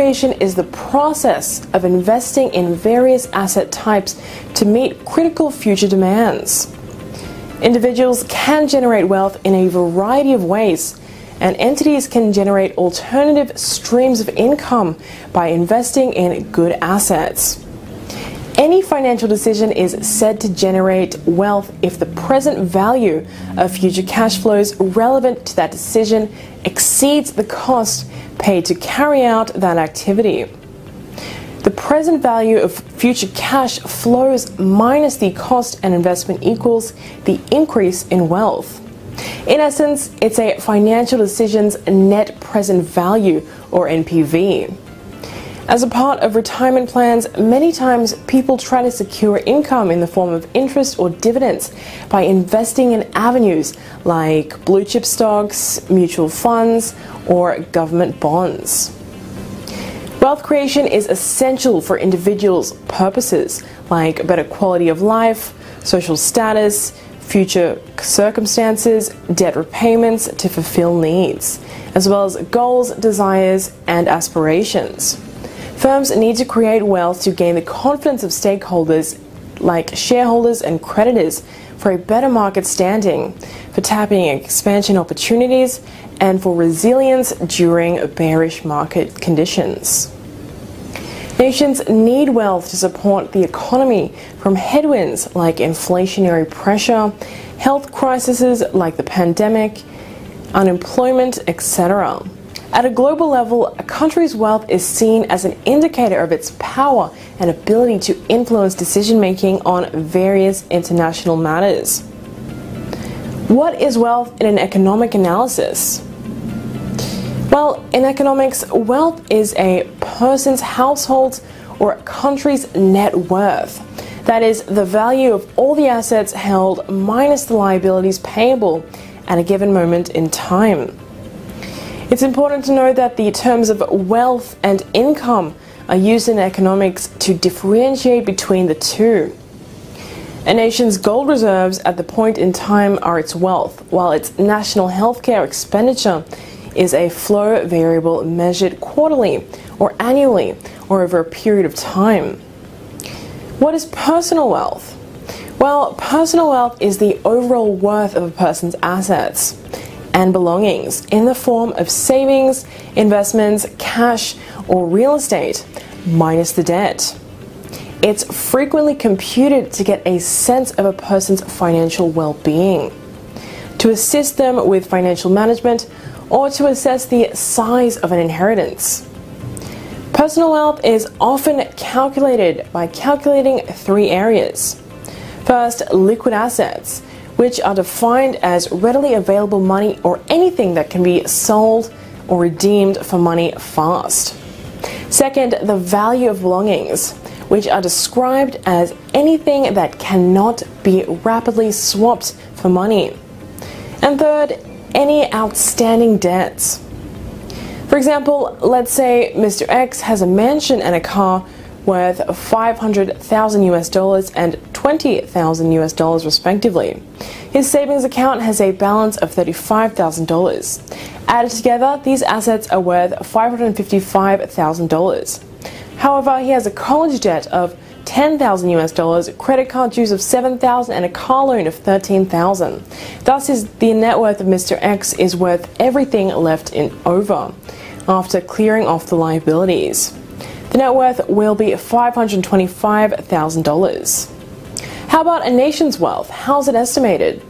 creation is the process of investing in various asset types to meet critical future demands. Individuals can generate wealth in a variety of ways, and entities can generate alternative streams of income by investing in good assets. Any financial decision is said to generate wealth if the present value of future cash flows relevant to that decision exceeds the cost paid to carry out that activity. The present value of future cash flows minus the cost and investment equals the increase in wealth. In essence, it's a financial decision's net present value, or NPV. As a part of retirement plans, many times people try to secure income in the form of interest or dividends by investing in avenues like blue chip stocks, mutual funds, or government bonds. Wealth creation is essential for individuals' purposes like better quality of life, social status, future circumstances, debt repayments to fulfill needs, as well as goals, desires, and aspirations. Firms need to create wealth to gain the confidence of stakeholders like shareholders and creditors for a better market standing, for tapping expansion opportunities, and for resilience during bearish market conditions. Nations need wealth to support the economy from headwinds like inflationary pressure, health crises like the pandemic, unemployment, etc. At a global level, a country's wealth is seen as an indicator of its power and ability to influence decision-making on various international matters. What is wealth in an economic analysis? Well, in economics, wealth is a person's, household's, or a country's net worth. That is, the value of all the assets held minus the liabilities payable at a given moment in time. It's important to know that the terms of wealth and income are used in economics to differentiate between the two. A nation's gold reserves at the point in time are its wealth, while its national healthcare expenditure is a flow variable measured quarterly or annually or over a period of time. What is personal wealth? Well, personal wealth is the overall worth of a person's assets and belongings in the form of savings, investments, cash, or real estate, minus the debt. It's frequently computed to get a sense of a person's financial well-being, to assist them with financial management, or to assess the size of an inheritance. Personal wealth is often calculated by calculating three areas. First, liquid assets, which are defined as readily available money or anything that can be sold or redeemed for money fast. Second, the value of belongings, which are described as anything that cannot be rapidly swapped for money. And third, any outstanding debts. For example, let's say Mr. X has a mansion and a car worth $500,000 and $20,000 respectively. His savings account has a balance of $35,000. Added together, these assets are worth $555,000. However, he has a college debt of $10,000, credit card dues of $7,000, and a car loan of $13,000. Thus, the net worth of Mr. X is worth everything left over after clearing off the liabilities. The net worth will be $525,000. How about a nation's wealth? How's it estimated?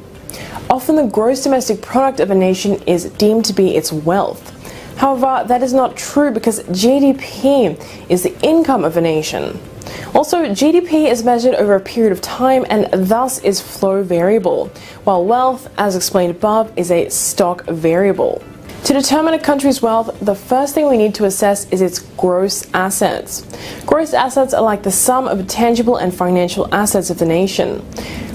Often the gross domestic product of a nation is deemed to be its wealth. However, that is not true because GDP is the income of a nation. Also, GDP is measured over a period of time and thus is flow variable, while wealth, as explained above, is a stock variable. To determine a country's wealth, the first thing we need to assess is its gross assets. Gross assets are like the sum of tangible and financial assets of the nation.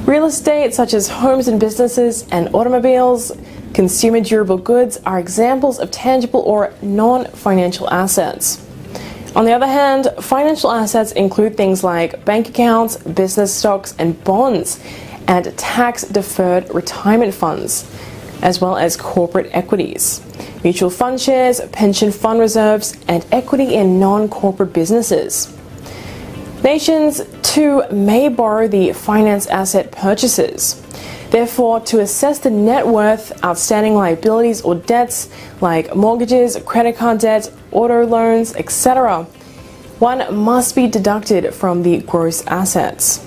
Real estate, such as homes and businesses and automobiles, consumer durable goods, are examples of tangible or non-financial assets. On the other hand, financial assets include things like bank accounts, business stocks and bonds, and tax-deferred retirement funds. as well as corporate equities, mutual fund shares, pension fund reserves, and equity in non-corporate businesses. Nations, too, may borrow the finance asset purchases. Therefore, to assess the net worth, outstanding liabilities or debts like mortgages, credit card debt, auto loans, etc., one must be deducted from the gross assets.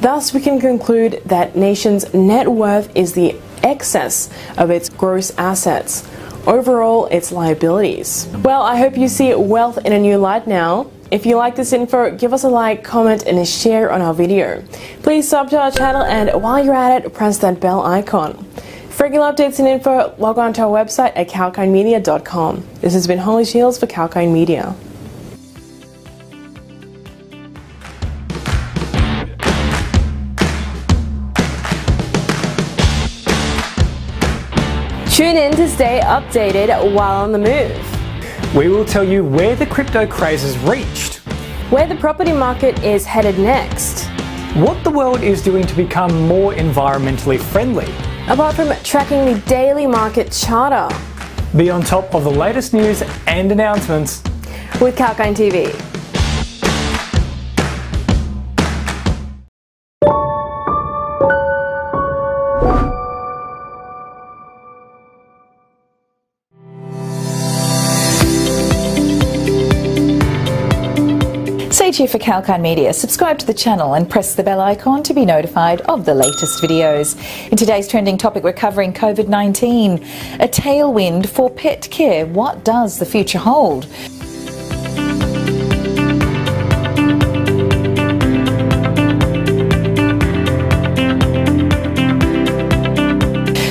Thus, we can conclude that nation's net worth is the excess of its gross assets, overall its liabilities. Well, I hope you see wealth in a new light now. If you like this info, give us a like, comment, and a share on our video. Please sub to our channel, and while you're at it, press that bell icon. For regular updates and info, log on to our website at kalkinemedia.com. This has been Holly Shields for Kalkine Media. Tune in to stay updated while on the move. We will tell you where the crypto craze has reached, where the property market is headed next, what the world is doing to become more environmentally friendly, apart from tracking the daily market charter. Be on top of the latest news and announcements with Kalkine TV. Stay tuned for Kalkine Media, subscribe to the channel and press the bell icon to be notified of the latest videos. In today's trending topic, we're covering COVID-19, a tailwind for pet care. What does the future hold?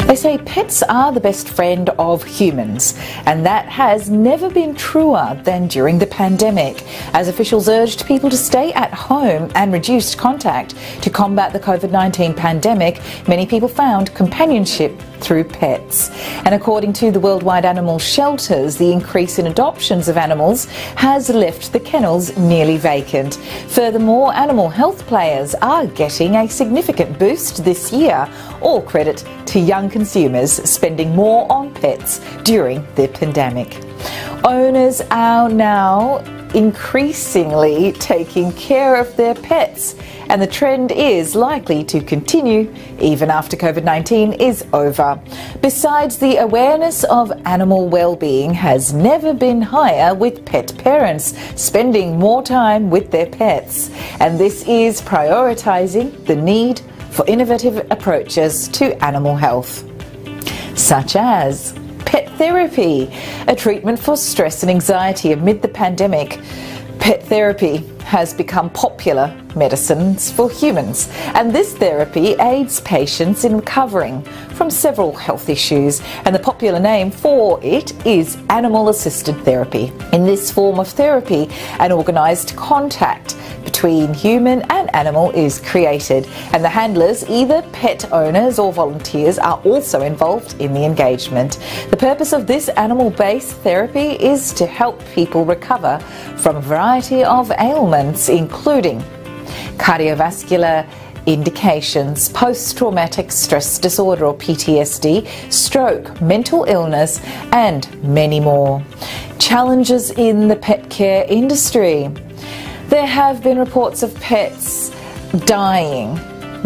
They say pets are the best friend of humans, and that has never been truer than during the pandemic, as officials urged people to stay at home and reduced contact to combat the COVID-19 pandemic. Many people found companionship through pets, and according to the worldwide animal shelters, the increase in adoptions of animals has left the kennels nearly vacant. Furthermore, animal health players are getting a significant boost this year, all credit to young consumers spending more on pets during the pandemic. Owners are now increasingly taking care of their pets, and the trend is likely to continue even after COVID-19 is over. Besides, the awareness of animal well-being has never been higher, with pet parents spending more time with their pets, and this is prioritizing the need for innovative approaches to animal health, such as pet therapy, a treatment for stress and anxiety amid the pandemic. Pet therapy has become popular medicines for humans, and this therapy aids patients in recovering from several health issues, and the popular name for it is animal-assisted therapy. In this form of therapy, an organised contact between human and animal is created, and the handlers, either pet owners or volunteers, are also involved in the engagement. The purpose of this animal-based therapy is to help people recover from a variety of ailments, including cardiovascular indications, post-traumatic stress disorder or PTSD, stroke, mental illness, and many more. Challenges in the pet care industry. There have been reports of pets dying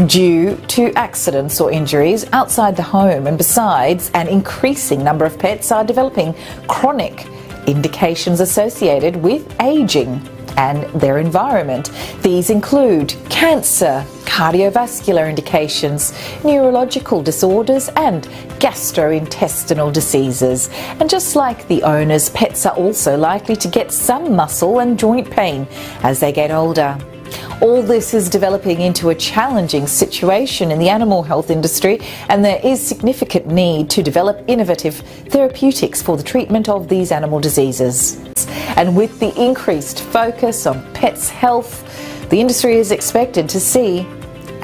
due to accidents or injuries outside the home, and besides, an increasing number of pets are developing chronic indications associated with aging and their environment. These include cancer, cardiovascular indications, neurological disorders, and gastrointestinal diseases. And just like the owners, pets are also likely to get some muscle and joint pain as they get older. All this is developing into a challenging situation in the animal health industry, and there is significant need to develop innovative therapeutics for the treatment of these animal diseases. And with the increased focus on pets' health, the industry is expected to see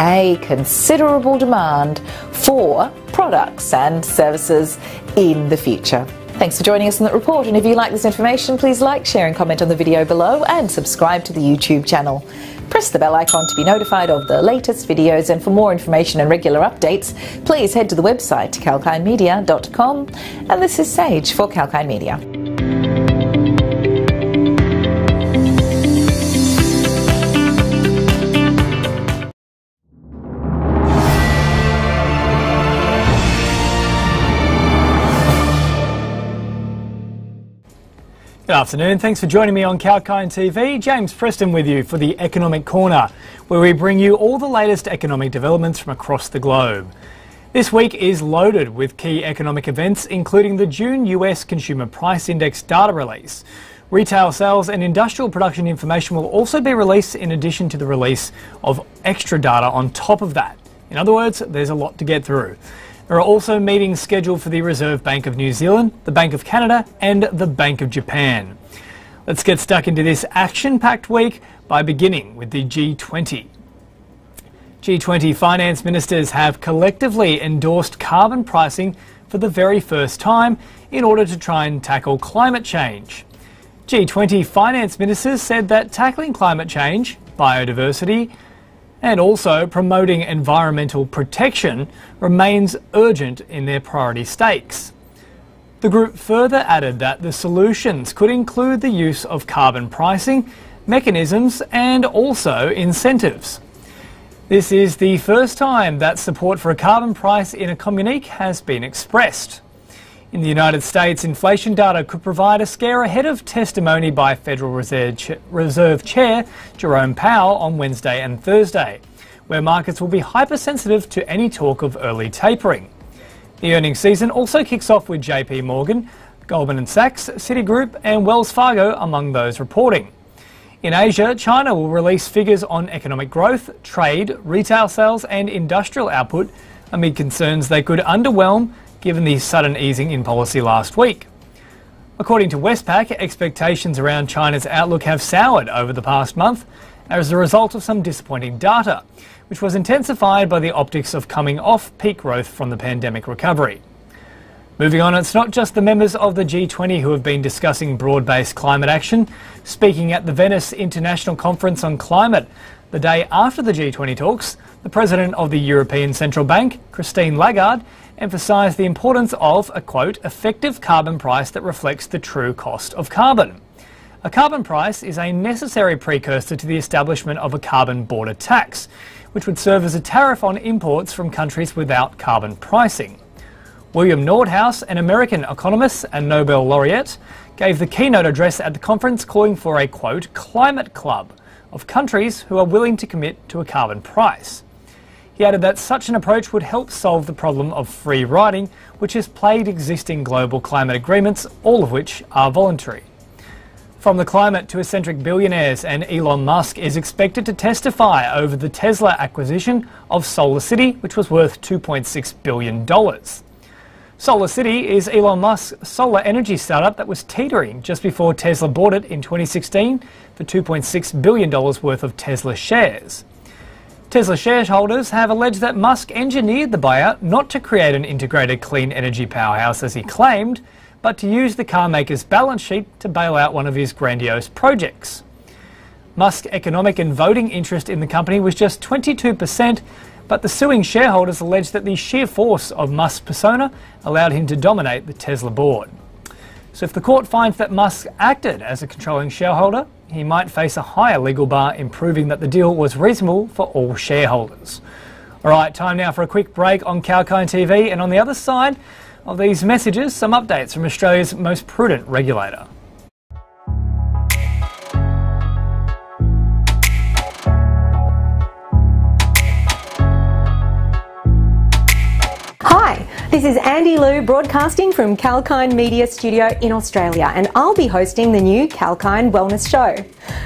a considerable demand for products and services in the future. Thanks for joining us in that report, and if you like this information, please like, share and comment on the video below and subscribe to the YouTube channel. Press the bell icon to be notified of the latest videos, and for more information and regular updates, please head to the website kalkinemedia.com. And this is Sage for Kalkine Media. Good afternoon, thanks for joining me on Kalkine TV. James Preston with you for the Economic Corner, where we bring you all the latest economic developments from across the globe. This week is loaded with key economic events, including the June US Consumer Price Index data release. Retail sales and industrial production information will also be released, in addition to the release of extra data on top of that. In other words, there's a lot to get through. There are also meetings scheduled for the Reserve Bank of New Zealand, the Bank of Canada and the Bank of Japan. Let's get stuck into this action-packed week by beginning with the G20. G20 finance ministers have collectively endorsed carbon pricing for the very first time in order to try and tackle climate change. G20 finance ministers said that tackling climate change, biodiversity, and also promoting environmental protection remains urgent in their priority stakes. The group further added that the solutions could include the use of carbon pricing, mechanisms and also incentives. This is the first time that support for a carbon price in a communique has been expressed. In the United States, inflation data could provide a scare ahead of testimony by Federal Reserve Chair Jerome Powell on Wednesday and Thursday, where markets will be hypersensitive to any talk of early tapering. The earnings season also kicks off with JP Morgan, Goldman Sachs, Citigroup and Wells Fargo among those reporting. In Asia, China will release figures on economic growth, trade, retail sales and industrial output amid concerns they could underwhelm given the sudden easing in policy last week. According to Westpac, expectations around China's outlook have soured over the past month as a result of some disappointing data, which was intensified by the optics of coming off peak growth from the pandemic recovery. Moving on, it's not just the members of the G20 who have been discussing broad-based climate action. Speaking at the Venice International Conference on Climate, the day after the G20 talks, the President of the European Central Bank, Christine Lagarde, emphasised the importance of a, quote, effective carbon price that reflects the true cost of carbon. A carbon price is a necessary precursor to the establishment of a carbon border tax, which would serve as a tariff on imports from countries without carbon pricing. William Nordhaus, an American economist and Nobel laureate, gave the keynote address at the conference calling for a, quote, climate club of countries who are willing to commit to a carbon price. He added that such an approach would help solve the problem of free riding, which has plagued existing global climate agreements, all of which are voluntary. From the climate to eccentric billionaires, and Elon Musk is expected to testify over the Tesla acquisition of SolarCity, which was worth $2.6 billion. SolarCity is Elon Musk's solar energy startup that was teetering just before Tesla bought it in 2016 for $2.6 billion worth of Tesla shares. Tesla shareholders have alleged that Musk engineered the buyout not to create an integrated clean energy powerhouse as he claimed, but to use the carmaker's balance sheet to bail out one of his grandiose projects. Musk's economic and voting interest in the company was just 22%, but the suing shareholders alleged that the sheer force of Musk's persona allowed him to dominate the Tesla board. So if the court finds that Musk acted as a controlling shareholder, he might face a higher legal bar in proving that the deal was reasonable for all shareholders. All right, time now for a quick break on Kalkine TV, and on the other side of these messages, some updates from Australia's most prudent regulator. This is Andy Liu broadcasting from Kalkine Media Studio in Australia, and I'll be hosting the new Kalkine Wellness Show.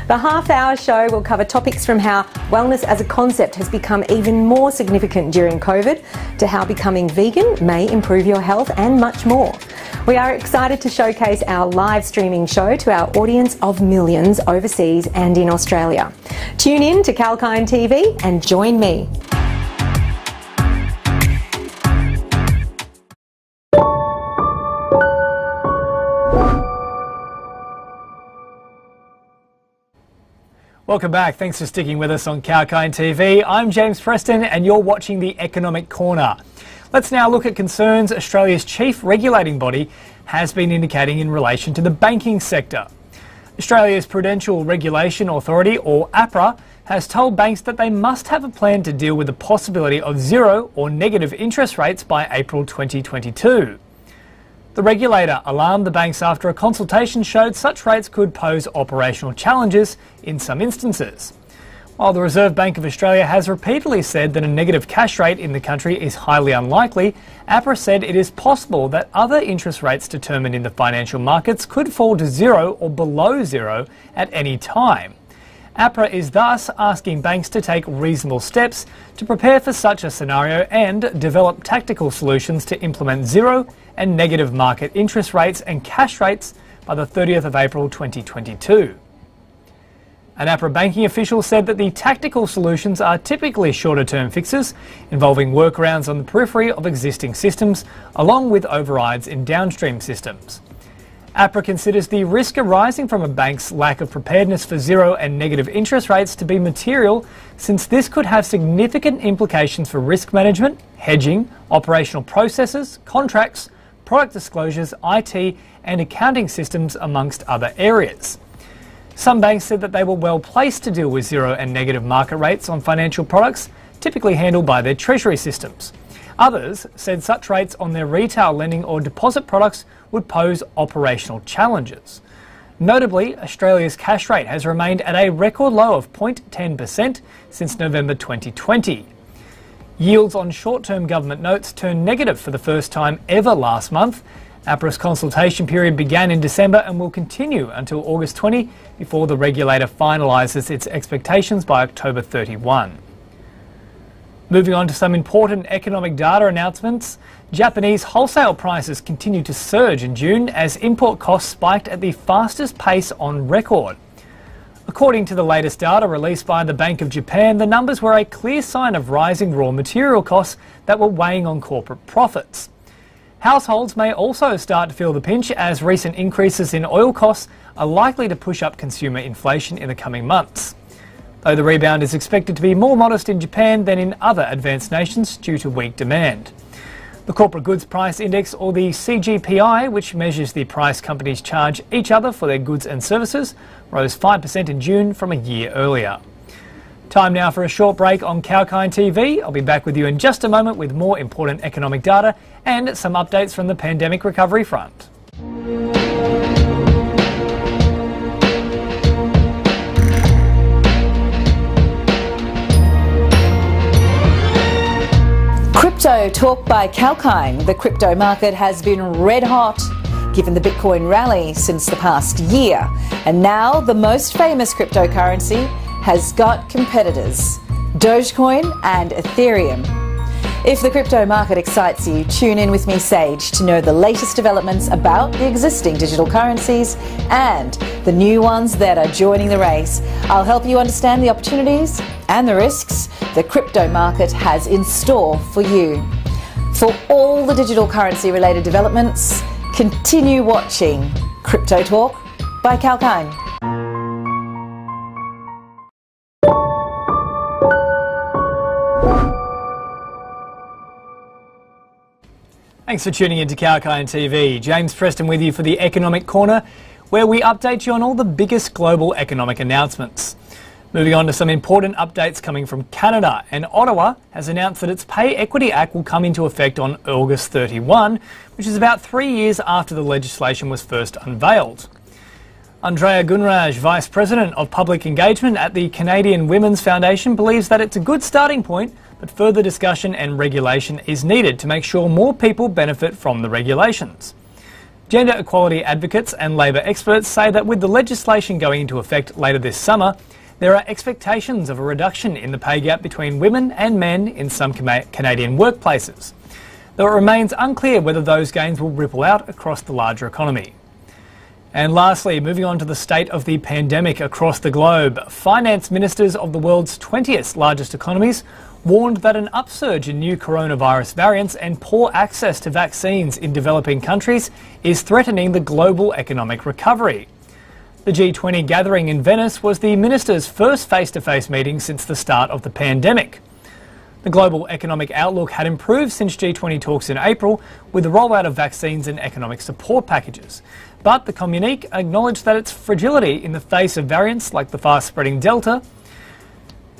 The half-hour show will cover topics from how wellness as a concept has become even more significant during COVID, to how becoming vegan may improve your health and much more. We are excited to showcase our live streaming show to our audience of millions overseas and in Australia. Tune in to Kalkine TV and join me. Welcome back. Thanks for sticking with us on Kalkine TV. I'm James Preston and you're watching The Economic Corner. Let's now look at concerns Australia's chief regulating body has been indicating in relation to the banking sector. Australia's Prudential Regulation Authority, or APRA, has told banks that they must have a plan to deal with the possibility of zero or negative interest rates by April 2022. The regulator alarmed the banks after a consultation showed such rates could pose operational challenges in some instances. While the Reserve Bank of Australia has repeatedly said that a negative cash rate in the country is highly unlikely, APRA said it is possible that other interest rates determined in the financial markets could fall to zero or below zero at any time. APRA is thus asking banks to take reasonable steps to prepare for such a scenario and develop tactical solutions to implement zero and negative market interest rates and cash rates by the 30th of April 2022. An APRA banking official said that the tactical solutions are typically shorter-term fixes involving workarounds on the periphery of existing systems along with overrides in downstream systems. APRA considers the risk arising from a bank's lack of preparedness for zero and negative interest rates to be material, since this could have significant implications for risk management, hedging, operational processes, contracts, product disclosures, IT and accounting systems, amongst other areas. Some banks said that they were well placed to deal with zero and negative market rates on financial products, typically handled by their treasury systems. Others said such rates on their retail lending or deposit products would pose operational challenges. Notably, Australia's cash rate has remained at a record low of 0.10% since November 2020. Yields on short-term government notes turned negative for the first time ever last month. APRA's consultation period began in December and will continue until August 20 before the regulator finalises its expectations by October 31. Moving on to some important economic data announcements. Japanese wholesale prices continued to surge in June as import costs spiked at the fastest pace on record. According to the latest data released by the Bank of Japan, the numbers were a clear sign of rising raw material costs that were weighing on corporate profits. Households may also start to feel the pinch as recent increases in oil costs are likely to push up consumer inflation in the coming months. Though the rebound is expected to be more modest in Japan than in other advanced nations due to weak demand. The Corporate Goods Price Index, or the CGPI, which measures the price companies charge each other for their goods and services, rose 5% in June from a year earlier. Time now for a short break on Kalkine TV. I'll be back with you in just a moment with more important economic data and some updates from the pandemic recovery front. Crypto talk by Kalkine. The crypto market has been red hot given the Bitcoin rally since the past year, and now the most famous cryptocurrency has got competitors, Dogecoin and Ethereum. If the crypto market excites you, tune in with me, Sage, to know the latest developments about the existing digital currencies and the new ones that are joining the race. I'll help you understand the opportunities and the risks the crypto market has in store for you. For all the digital currency related developments, continue watching Crypto Talk by Kalkine. Thanks for tuning in to Kalkine TV. James Preston with you for The Economic Corner, where we update you on all the biggest global economic announcements. Moving on to some important updates coming from Canada, and Ottawa has announced that its Pay Equity Act will come into effect on August 31, which is about 3 years after the legislation was first unveiled. Andrea Gunraj, Vice President of Public Engagement at the Canadian Women's Foundation, believes that it's a good starting point, but further discussion and regulation is needed to make sure more people benefit from the regulations. Gender equality advocates and labour experts say that with the legislation going into effect later this summer, there are expectations of a reduction in the pay gap between women and men in some Canadian workplaces, though it remains unclear whether those gains will ripple out across the larger economy. And lastly, moving on to the state of the pandemic across the globe, finance ministers of the world's 20th largest economies warned that an upsurge in new coronavirus variants and poor access to vaccines in developing countries is threatening the global economic recovery. The G20 gathering in Venice was the ministers' first face-to-face meeting since the start of the pandemic. The global economic outlook had improved since G20 talks in April with the rollout of vaccines and economic support packages. But the communique acknowledged that its fragility in the face of variants like the fast-spreading Delta,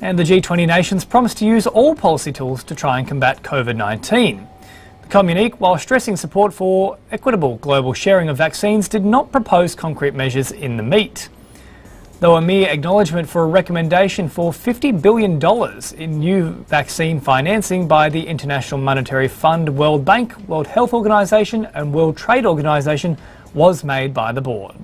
and the G20 nations promised to use all policy tools to try and combat COVID-19. The communique, while stressing support for equitable global sharing of vaccines, did not propose concrete measures in the meat. Though a mere acknowledgement for a recommendation for $50 billion in new vaccine financing by the International Monetary Fund, World Bank, World Health Organisation and World Trade Organisation was made by the board.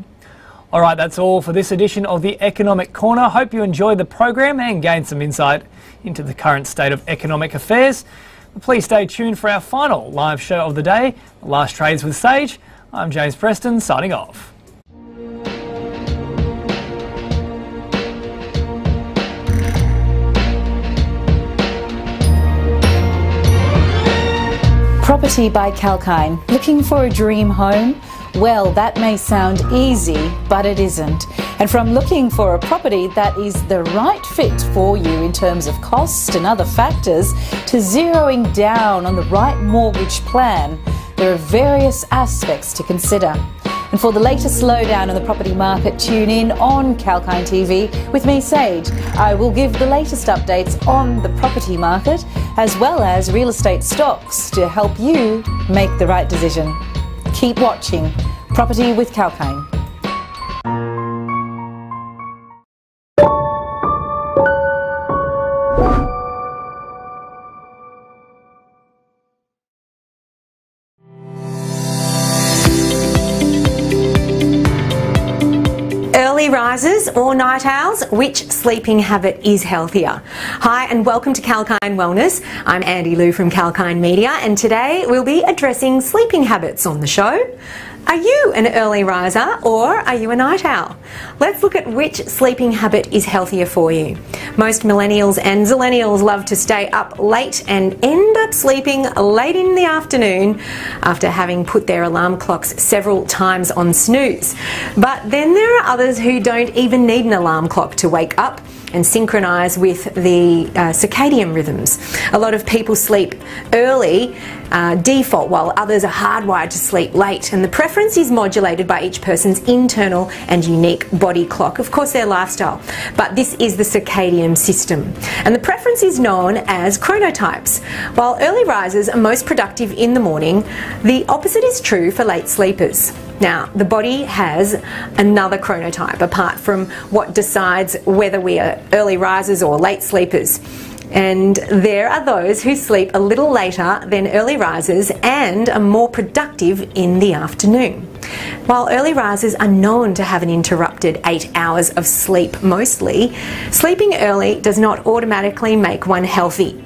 All right, that's all for this edition of the Economic Corner. Hope you enjoyed the program and gained some insight into the current state of economic affairs. Please stay tuned for our final live show of the day, Last Trades with Sage. I'm James Preston, signing off. Property by Kalkine. Looking for a dream home? Well, that may sound easy, but it isn't. And from looking for a property that is the right fit for you in terms of cost and other factors, to zeroing down on the right mortgage plan, there are various aspects to consider. And for the latest slowdown on the property market, tune in on Kalkine TV with me, Sage. I will give the latest updates on the property market as well as real estate stocks to help you make the right decision. Keep watching Property with Kalkine. Early risers or night owls, which sleeping habit is healthier? Hi and welcome to Kalkine Wellness. I'm Andy Liu from Kalkine Media, and today we'll be addressing sleeping habits on the show. Are you an early riser or are you a night owl? Let's look at which sleeping habit is healthier for you. Most millennials and zillennials love to stay up late and end up sleeping late in the afternoon after having put their alarm clocks several times on snooze. But then there are others who don't even need an alarm clock to wake up and synchronise with the circadian rhythms. A lot of people sleep early default, while others are hardwired to sleep late, and the preference is modulated by each person's internal and unique body clock, of course their lifestyle, but this is the circadian system. And the preference is known as chronotypes. While early risers are most productive in the morning, the opposite is true for late sleepers. Now, the body has another chronotype apart from what decides whether we are early risers or late sleepers. And there are those who sleep a little later than early risers and are more productive in the afternoon. While early risers are known to have an interrupted 8 hours of sleep mostly, sleeping early does not automatically make one healthy.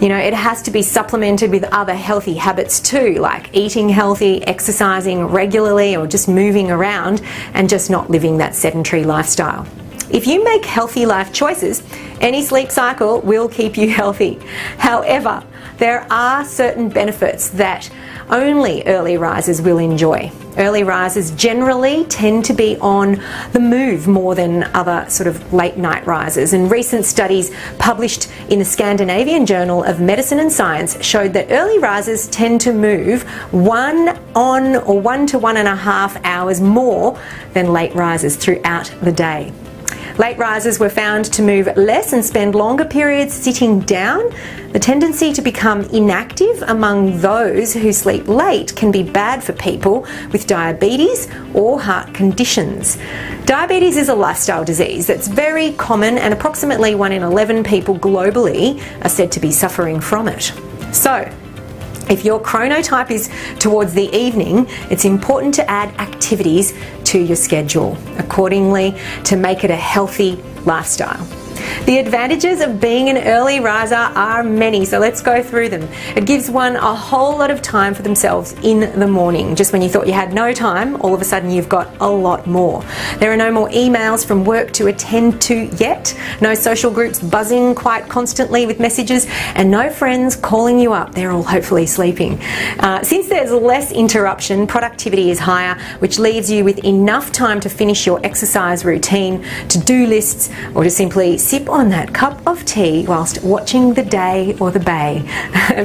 You know, it has to be supplemented with other healthy habits too, like eating healthy, exercising regularly, or just moving around and just not living that sedentary lifestyle. If you make healthy life choices, any sleep cycle will keep you healthy. However, there are certain benefits that only early risers will enjoy. Early risers generally tend to be on the move more than other sort of late night risers, and recent studies published in the Scandinavian Journal of Medicine and Science showed that early risers tend to move 1 to 1.5 hours more than late risers throughout the day. Late risers were found to move less and spend longer periods sitting down. The tendency to become inactive among those who sleep late can be bad for people with diabetes or heart conditions. Diabetes is a lifestyle disease that's very common, and approximately 1 in 11 people globally are said to be suffering from it. So, if your chronotype is towards the evening, it's important to add activities to your schedule accordingly to make it a healthy lifestyle. The advantages of being an early riser are many, so let's go through them. It gives one a whole lot of time for themselves in the morning. Just when you thought you had no time, all of a sudden you've got a lot more. There are no more emails from work to attend to yet, no social groups buzzing quite constantly with messages, and no friends calling you up. They're all hopefully sleeping. Since there's less interruption, productivity is higher, which leaves you with enough time to finish your exercise routine, to-do lists, or to simply sip on that cup of tea whilst watching the day or the bay.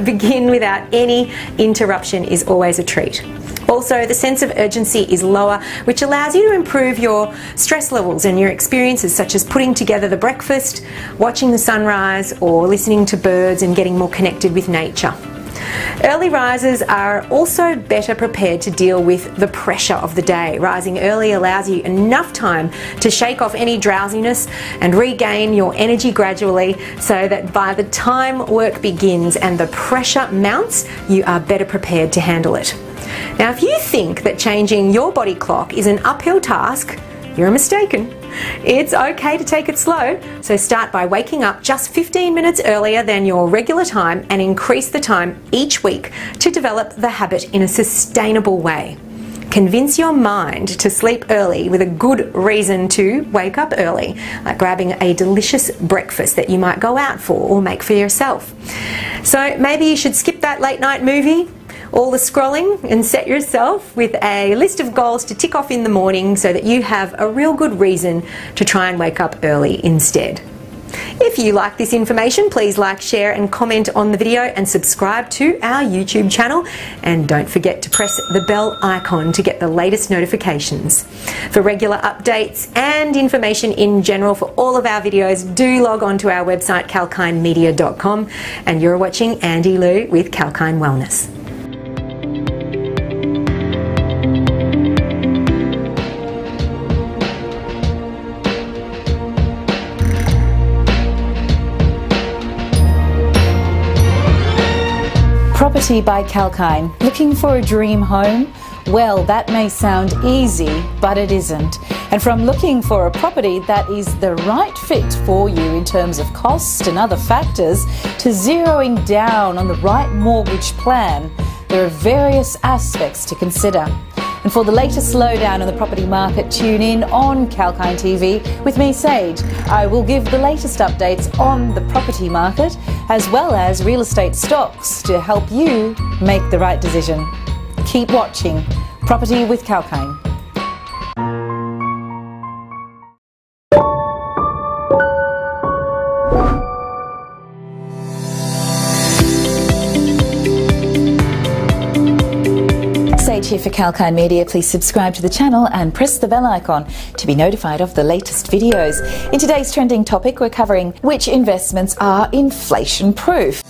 Begin without any interruption is always a treat. Also, the sense of urgency is lower, which allows you to improve your stress levels and your experiences, such as putting together the breakfast, watching the sunrise, or listening to birds and getting more connected with nature. Early risers are also better prepared to deal with the pressure of the day. Rising early allows you enough time to shake off any drowsiness and regain your energy gradually, so that by the time work begins and the pressure mounts, you are better prepared to handle it. Now, if you think that changing your body clock is an uphill task, you're mistaken. It's okay to take it slow, so start by waking up just 15 minutes earlier than your regular time and increase the time each week to develop the habit in a sustainable way. Convince your mind to sleep early with a good reason to wake up early, like grabbing a delicious breakfast that you might go out for or make for yourself. So maybe you should skip that late night movie, all the scrolling, and set yourself with a list of goals to tick off in the morning, so that you have a real good reason to try and wake up early instead. If you like this information, please like, share and comment on the video, and subscribe to our YouTube channel, and don't forget to press the bell icon to get the latest notifications. For regular updates and information in general for all of our videos, do log on to our website kalkinemedia.com, and you're watching Andy Liu with Kalkine Wellness. Property by Kalkine. Looking for a dream home? Well, that may sound easy, but it isn't. And from looking for a property that is the right fit for you in terms of cost and other factors, to zeroing down on the right mortgage plan, there are various aspects to consider. And for the latest lowdown on the property market, tune in on Kalkine TV with me, Sage. I will give the latest updates on the property market, as well as real estate stocks, to help you make the right decision. Keep watching Property with Kalkine. Here for Kalkine Media, please subscribe to the channel and press the bell icon to be notified of the latest videos. In today's trending topic, we're covering which investments are inflation proof.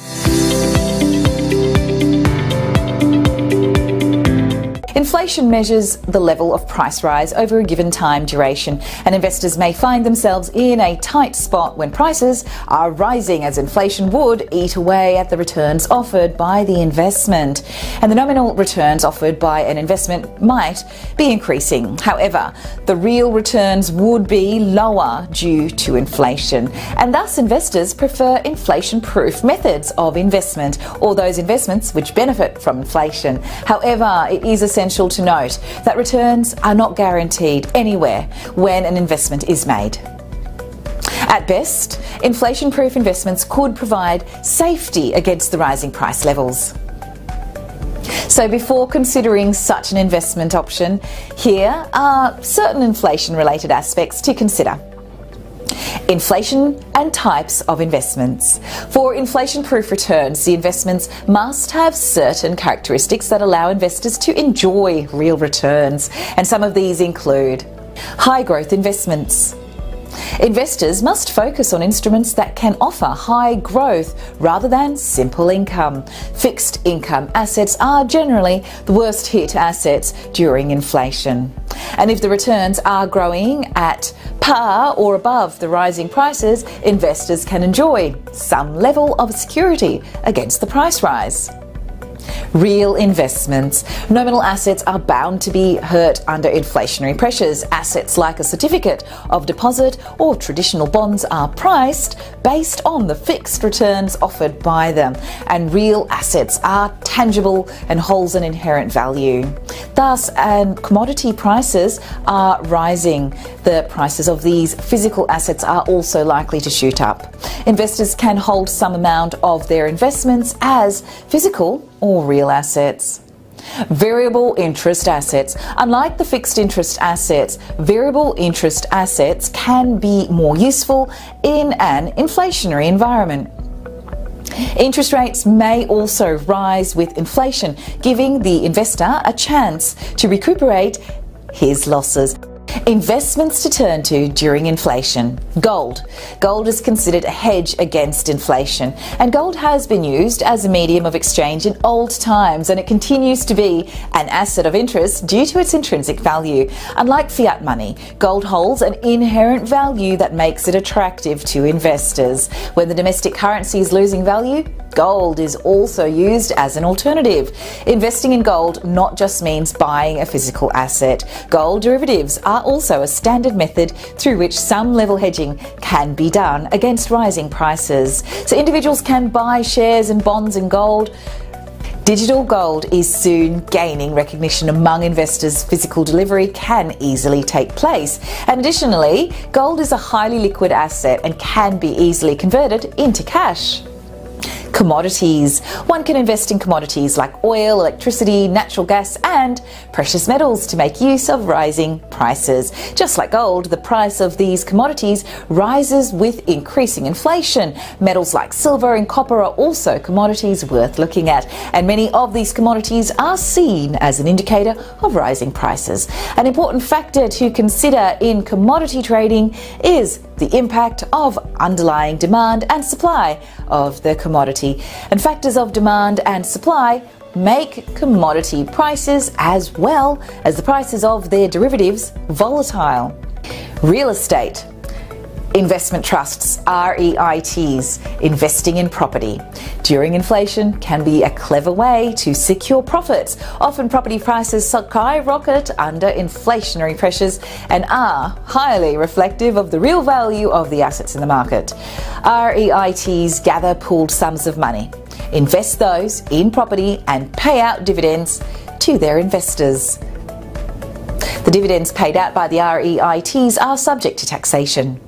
Inflation measures the level of price rise over a given time duration, and investors may find themselves in a tight spot when prices are rising, as inflation would eat away at the returns offered by the investment, and the nominal returns offered by an investment might be increasing. However, the real returns would be lower due to inflation, and thus investors prefer inflation-proof methods of investment, or those investments which benefit from inflation. However, it is essential to note that returns are not guaranteed anywhere when an investment is made. At best, inflation-proof investments could provide safety against the rising price levels. So before considering such an investment option, here are certain inflation-related aspects to consider. Inflation and types of investments. For inflation-proof returns, the investments must have certain characteristics that allow investors to enjoy real returns, and some of these include high-growth investments. Investors must focus on instruments that can offer high growth rather than simple income. Fixed income assets are generally the worst hit assets during inflation. And if the returns are growing at par or above the rising prices, investors can enjoy some level of security against the price rise. real investments. Nominal assets are bound to be hurt under inflationary pressures. Assets like a certificate of deposit or traditional bonds are priced based on the fixed returns offered by them, and real assets are tangible and holds an inherent value. Thus, commodity prices are rising. The prices of these physical assets are also likely to shoot up. Investors can hold some amount of their investments as physical or real assets. Variable interest assets. Unlike the fixed interest assets, variable interest assets can be more useful in an inflationary environment. Interest rates may also rise with inflation, giving the investor a chance to recuperate his losses. Investments to turn to during inflation. Gold. Gold is considered a hedge against inflation, and gold has been used as a medium of exchange in old times, and it continues to be an asset of interest due to its intrinsic value. Unlike fiat money, gold holds an inherent value that makes it attractive to investors. When the domestic currency is losing value, gold is also used as an alternative. Investing in gold not just means buying a physical asset. Gold derivatives are also a standard method through which some level hedging can be done against rising prices. So individuals can buy shares and bonds in gold. Digital gold is soon gaining recognition among investors. Physical delivery can easily take place. And additionally, gold is a highly liquid asset and can be easily converted into cash. Commodities. One can invest in commodities like oil, electricity, natural gas and precious metals to make use of rising prices. Just like gold, the price of these commodities rises with increasing inflation. Metals like silver and copper are also commodities worth looking at, and many of these commodities are seen as an indicator of rising prices. An important factor to consider in commodity trading is the impact of underlying demand and supply of the commodity. And factors of demand and supply make commodity prices, as well as the prices of their derivatives, volatile. Real estate. Investment trusts, REITs, investing in property. During inflation can be a clever way to secure profits. Often property prices skyrocket under inflationary pressures and are highly reflective of the real value of the assets in the market. REITs gather pooled sums of money, invest those in property and pay out dividends to their investors. The dividends paid out by the REITs are subject to taxation.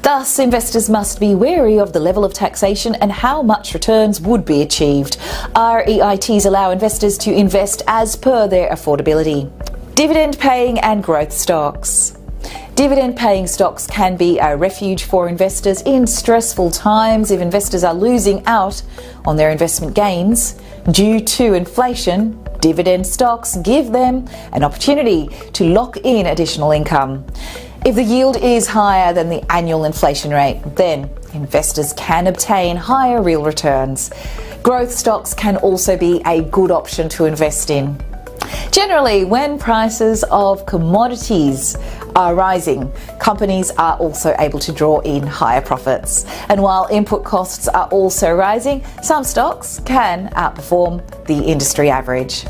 Thus, investors must be wary of the level of taxation and how much returns would be achieved. REITs allow investors to invest as per their affordability. Dividend paying and growth stocks. Dividend paying stocks can be a refuge for investors in stressful times. If investors are losing out on their investment gains due to inflation, dividend stocks give them an opportunity to lock in additional income. If the yield is higher than the annual inflation rate, then investors can obtain higher real returns. Growth stocks can also be a good option to invest in. Generally, when prices of commodities are rising, companies are also able to draw in higher profits. And while input costs are also rising, some stocks can outperform the industry average.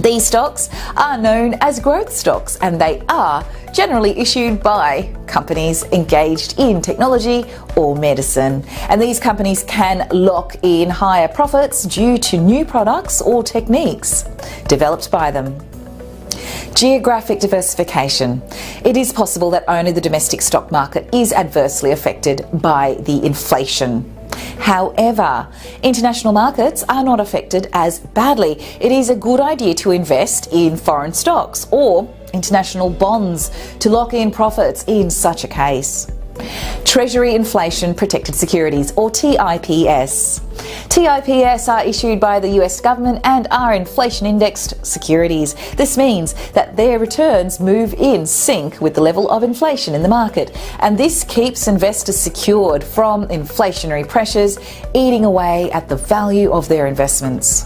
These stocks are known as growth stocks, and they are generally issued by companies engaged in technology or medicine. And these companies can lock in higher profits due to new products or techniques developed by them. Geographic diversification. It is possible that only the domestic stock market is adversely affected by the inflation. However, international markets are not affected as badly. It is a good idea to invest in foreign stocks or international bonds to lock in profits in such a case. Treasury Inflation Protected Securities, or TIPS. TIPS are issued by the US government and are inflation indexed securities. This means that their returns move in sync with the level of inflation in the market, and this keeps investors secured from inflationary pressures eating away at the value of their investments.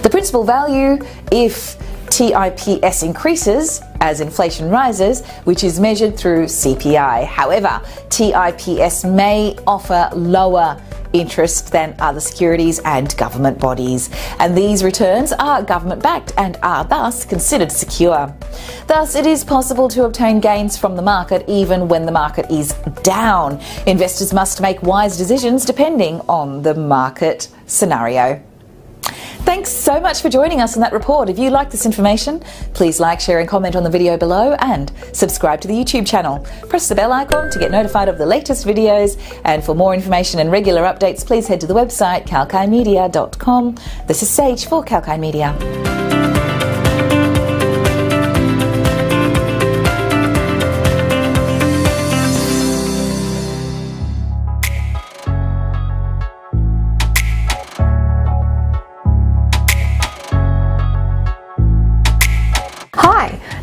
The principal value, if TIPS increases, as inflation rises, which is measured through CPI. However, TIPS may offer lower interest than other securities and government bodies, and these returns are government backed and are thus considered secure. Thus, it is possible to obtain gains from the market even when the market is down. Investors must make wise decisions depending on the market scenario. Thanks so much for joining us on that report. If you like this information, please like, share and comment on the video below and subscribe to the YouTube channel. Press the bell icon to get notified of the latest videos, and for more information and regular updates, please head to the website kalkinemedia.com. This is Sage for Kalkine Media.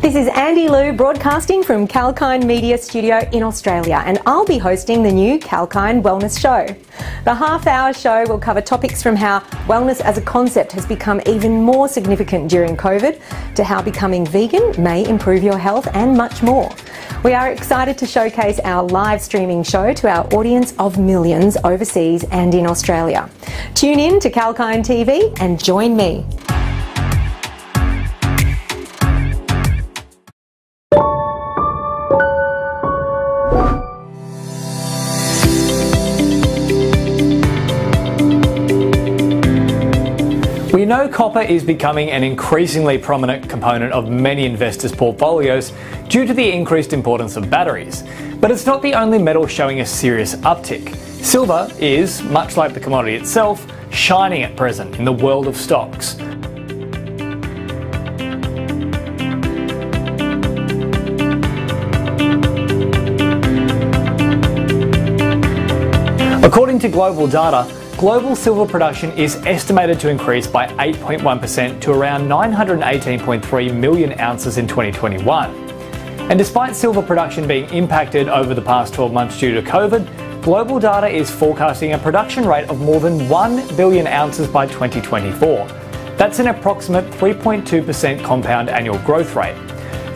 This is Andy Liu broadcasting from Kalkine Media Studio in Australia, and I'll be hosting the new Kalkine Wellness Show. The half-hour show will cover topics from how wellness as a concept has become even more significant during COVID, to how becoming vegan may improve your health, and much more. We are excited to showcase our live streaming show to our audience of millions overseas and in Australia. Tune in to Kalkine TV and join me. We know copper is becoming an increasingly prominent component of many investors' portfolios due to the increased importance of batteries. But it's not the only metal showing a serious uptick. Silver is, much like the commodity itself, shining at present in the world of stocks. According to global data, global silver production is estimated to increase by 8.1% to around 918.3 million ounces in 2021. And despite silver production being impacted over the past 12 months due to COVID, global data is forecasting a production rate of more than 1 billion ounces by 2024. That's an approximate 3.2% compound annual growth rate.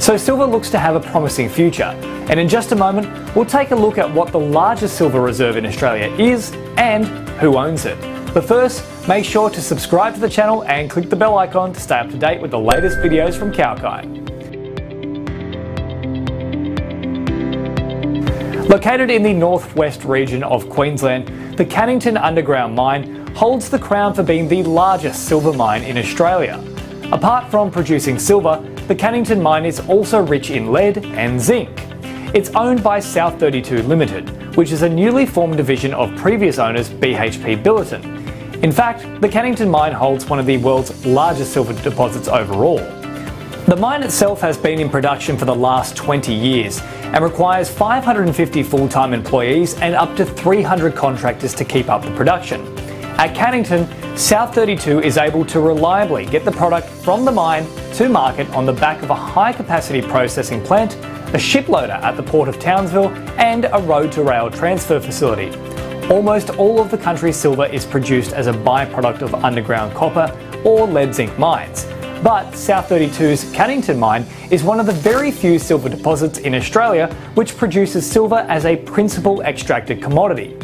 So silver looks to have a promising future, and in just a moment we'll take a look at what the largest silver reserve in Australia is and who owns it. But first, make sure to subscribe to the channel and click the bell icon to stay up to date with the latest videos from Kalkine. Located in the northwest region of Queensland, the Cannington Underground Mine holds the crown for being the largest silver mine in Australia. Apart from producing silver, the Cannington mine is also rich in lead and zinc. It's owned by South 32 Limited, which is a newly formed division of previous owners BHP Billiton. In fact, the Cannington mine holds one of the world's largest silver deposits overall. The mine itself has been in production for the last 20 years and requires 550 full-time employees and up to 300 contractors to keep up the production. At Cannington, South 32 is able to reliably get the product from the mine to market on the back of a high-capacity processing plant, a ship loader at the port of Townsville and a road-to-rail transfer facility. Almost all of the country's silver is produced as a byproduct of underground copper or lead-zinc mines, but South 32's Cannington mine is one of the very few silver deposits in Australia which produces silver as a principal extracted commodity.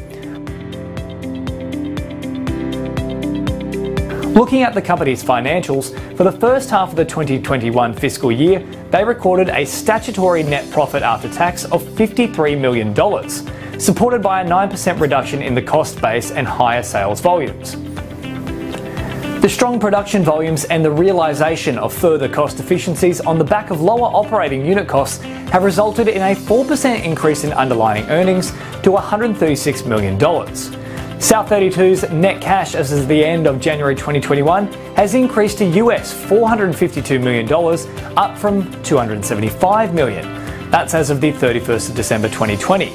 Looking at the company's financials, for the first half of the 2021 fiscal year, they recorded a statutory net profit after tax of $53 million, supported by a 9% reduction in the cost base and higher sales volumes. The strong production volumes and the realisation of further cost efficiencies on the back of lower operating unit costs have resulted in a 4% increase in underlying earnings to $136 million. South 32's net cash as of the end of January 2021 has increased to US $452 million, up from $275 million. That's as of the 31st of December 2020.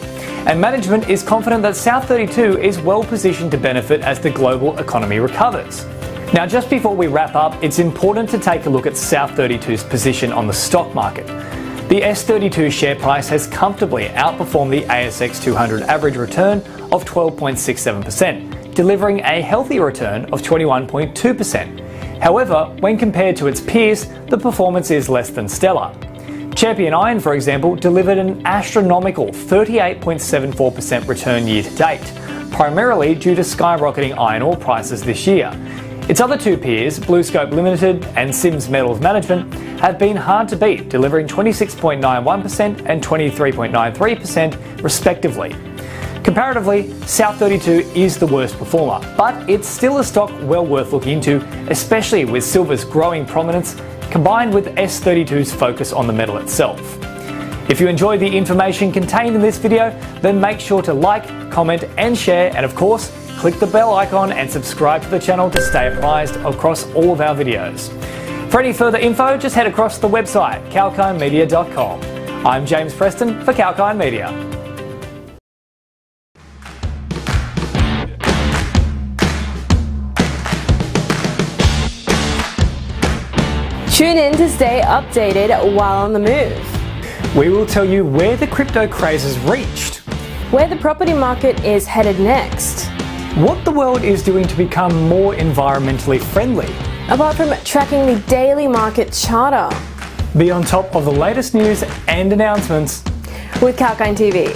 And management is confident that South 32 is well positioned to benefit as the global economy recovers. Now, just before we wrap up, it's important to take a look at South 32's position on the stock market. The S32 share price has comfortably outperformed the ASX 200 average return of 12.67%, delivering a healthy return of 21.2%. However, when compared to its peers, the performance is less than stellar. Champion Iron, for example, delivered an astronomical 38.74% return year to date, primarily due to skyrocketing iron ore prices this year. Its other two peers, BlueScope Limited and Sims Metals Management, have been hard to beat, delivering 26.91% and 23.93% respectively. Comparatively, South 32 is the worst performer, but it's still a stock well worth looking into, especially with silver's growing prominence combined with S32's focus on the metal itself. If you enjoyed the information contained in this video, then make sure to like, comment and share, and of course, click the bell icon and subscribe to the channel to stay apprised across all of our videos. For any further info, just head across the website, kalkinemedia.com. I'm James Preston for Kalkine Media. Tune in to stay updated while on the move. We will tell you where the crypto craze has reached, where the property market is headed next, what the world is doing to become more environmentally friendly, apart from tracking the daily market charter. Be on top of the latest news and announcements with Kalkine TV.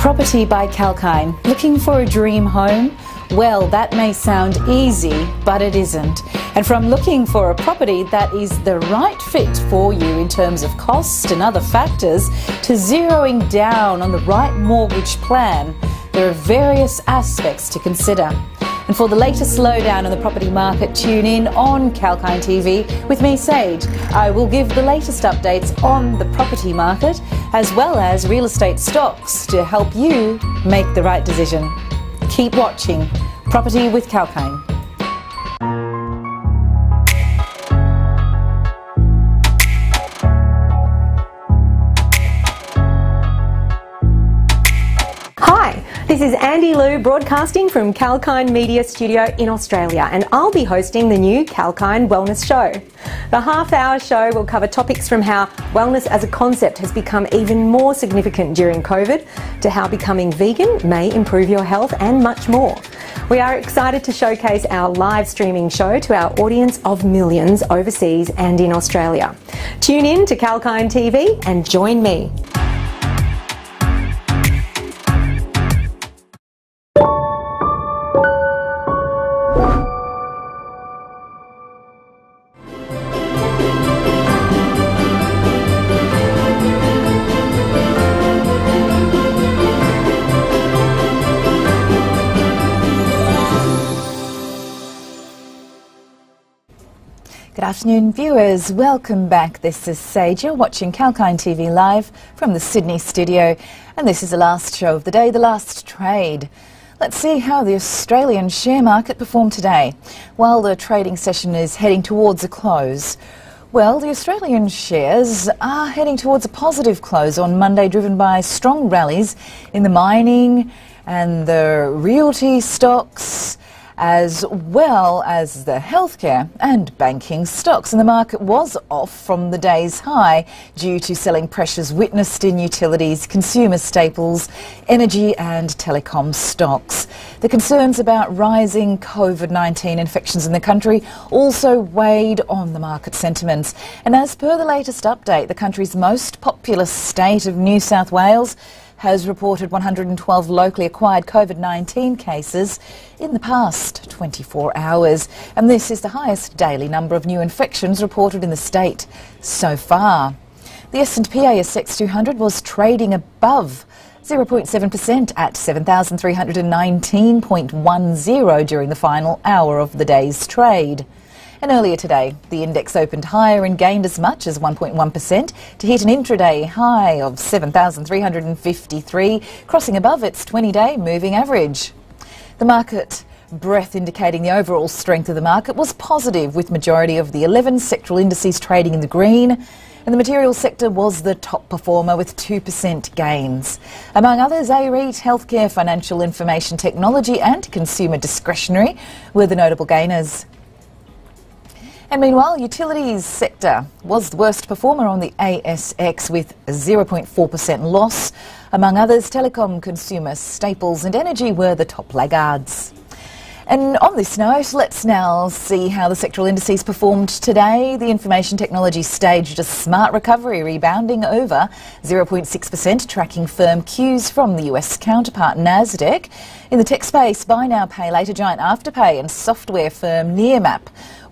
Property by Kalkine. Looking for a dream home? Well, that may sound easy, but it isn't. And from looking for a property that is the right fit for you in terms of cost and other factors, to zeroing down on the right mortgage plan, there are various aspects to consider. And for the latest slowdown on the property market, tune in on Kalkine TV with me, Sage. I will give the latest updates on the property market as well as real estate stocks to help you make the right decision. Keep watching Property with Kalkine. This is Andy Liu broadcasting from Kalkine Media Studio in Australia, and I'll be hosting the new Kalkine Wellness Show. The half-hour show will cover topics from how wellness as a concept has become even more significant during COVID, to how becoming vegan may improve your health, and much more. We are excited to showcase our live streaming show to our audience of millions overseas and in Australia. Tune in to Kalkine TV and join me. Good afternoon, viewers. Welcome back. This is Sage. You're watching Kalkine TV live from the Sydney studio, and this is the last show of the day, the last trade. Let's see how the Australian share market performed today. While the trading session is heading towards a close, well, the Australian shares are heading towards a positive close on Monday, driven by strong rallies in the mining and the realty stocks, as well as the healthcare and banking stocks. And the market was off from the day's high due to selling pressures witnessed in utilities, consumer staples, energy and telecom stocks. The concerns about rising COVID-19 infections in the country also weighed on the market sentiments. And as per the latest update, the country's most populous state of New South Wales has reported 112 locally acquired COVID-19 cases in the past 24 hours. And this is the highest daily number of new infections reported in the state so far. The S&P/ASX 200 was trading above 0.7% at 7,319.10 during the final hour of the day's trade. And earlier today, the index opened higher and gained as much as 1.1% to hit an intraday high of 7,353, crossing above its 20-day moving average. The market breadth indicating the overall strength of the market was positive, with majority of the 11 sectoral indices trading in the green, and the materials sector was the top performer with 2% gains. Among others, AREIT, healthcare, financial information technology and consumer discretionary were the notable gainers. And meanwhile, utilities sector was the worst performer on the ASX with a 0.4% loss. Among others, telecom, consumer, staples and energy were the top laggards. And on this note, let's now see how the sectoral indices performed today. The information technology staged a smart recovery, rebounding over 0.6%, tracking firm cues from the US counterpart Nasdaq. In the tech space, buy now, pay later giant Afterpay and software firm Nearmap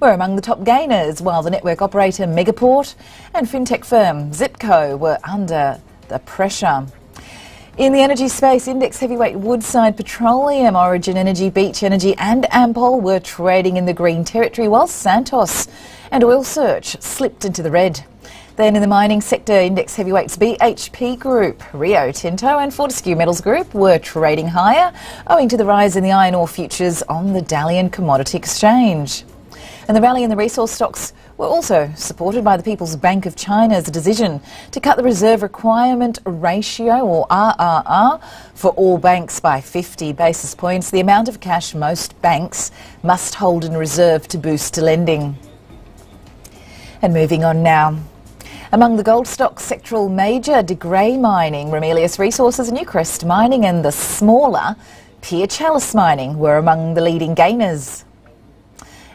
were among the top gainers, while the network operator Megaport and fintech firm Zipco were under the pressure. In the energy space, index heavyweight Woodside Petroleum, Origin Energy, Beach Energy and Ampol were trading in the green territory, while Santos and Oil Search slipped into the red. Then in the mining sector, index heavyweights BHP Group, Rio Tinto and Fortescue Metals Group were trading higher, owing to the rise in the iron ore futures on the Dalian Commodity Exchange. And the rally in the resource stocks were also supported by the People's Bank of China's decision to cut the reserve requirement ratio, or RRR, for all banks by 50 basis points, the amount of cash most banks must hold in reserve to boost lending. And moving on now. Among the gold stock sectoral major, De Grey Mining, Ramelius Resources, Newcrest Mining and the smaller Pier Chalice Mining were among the leading gainers.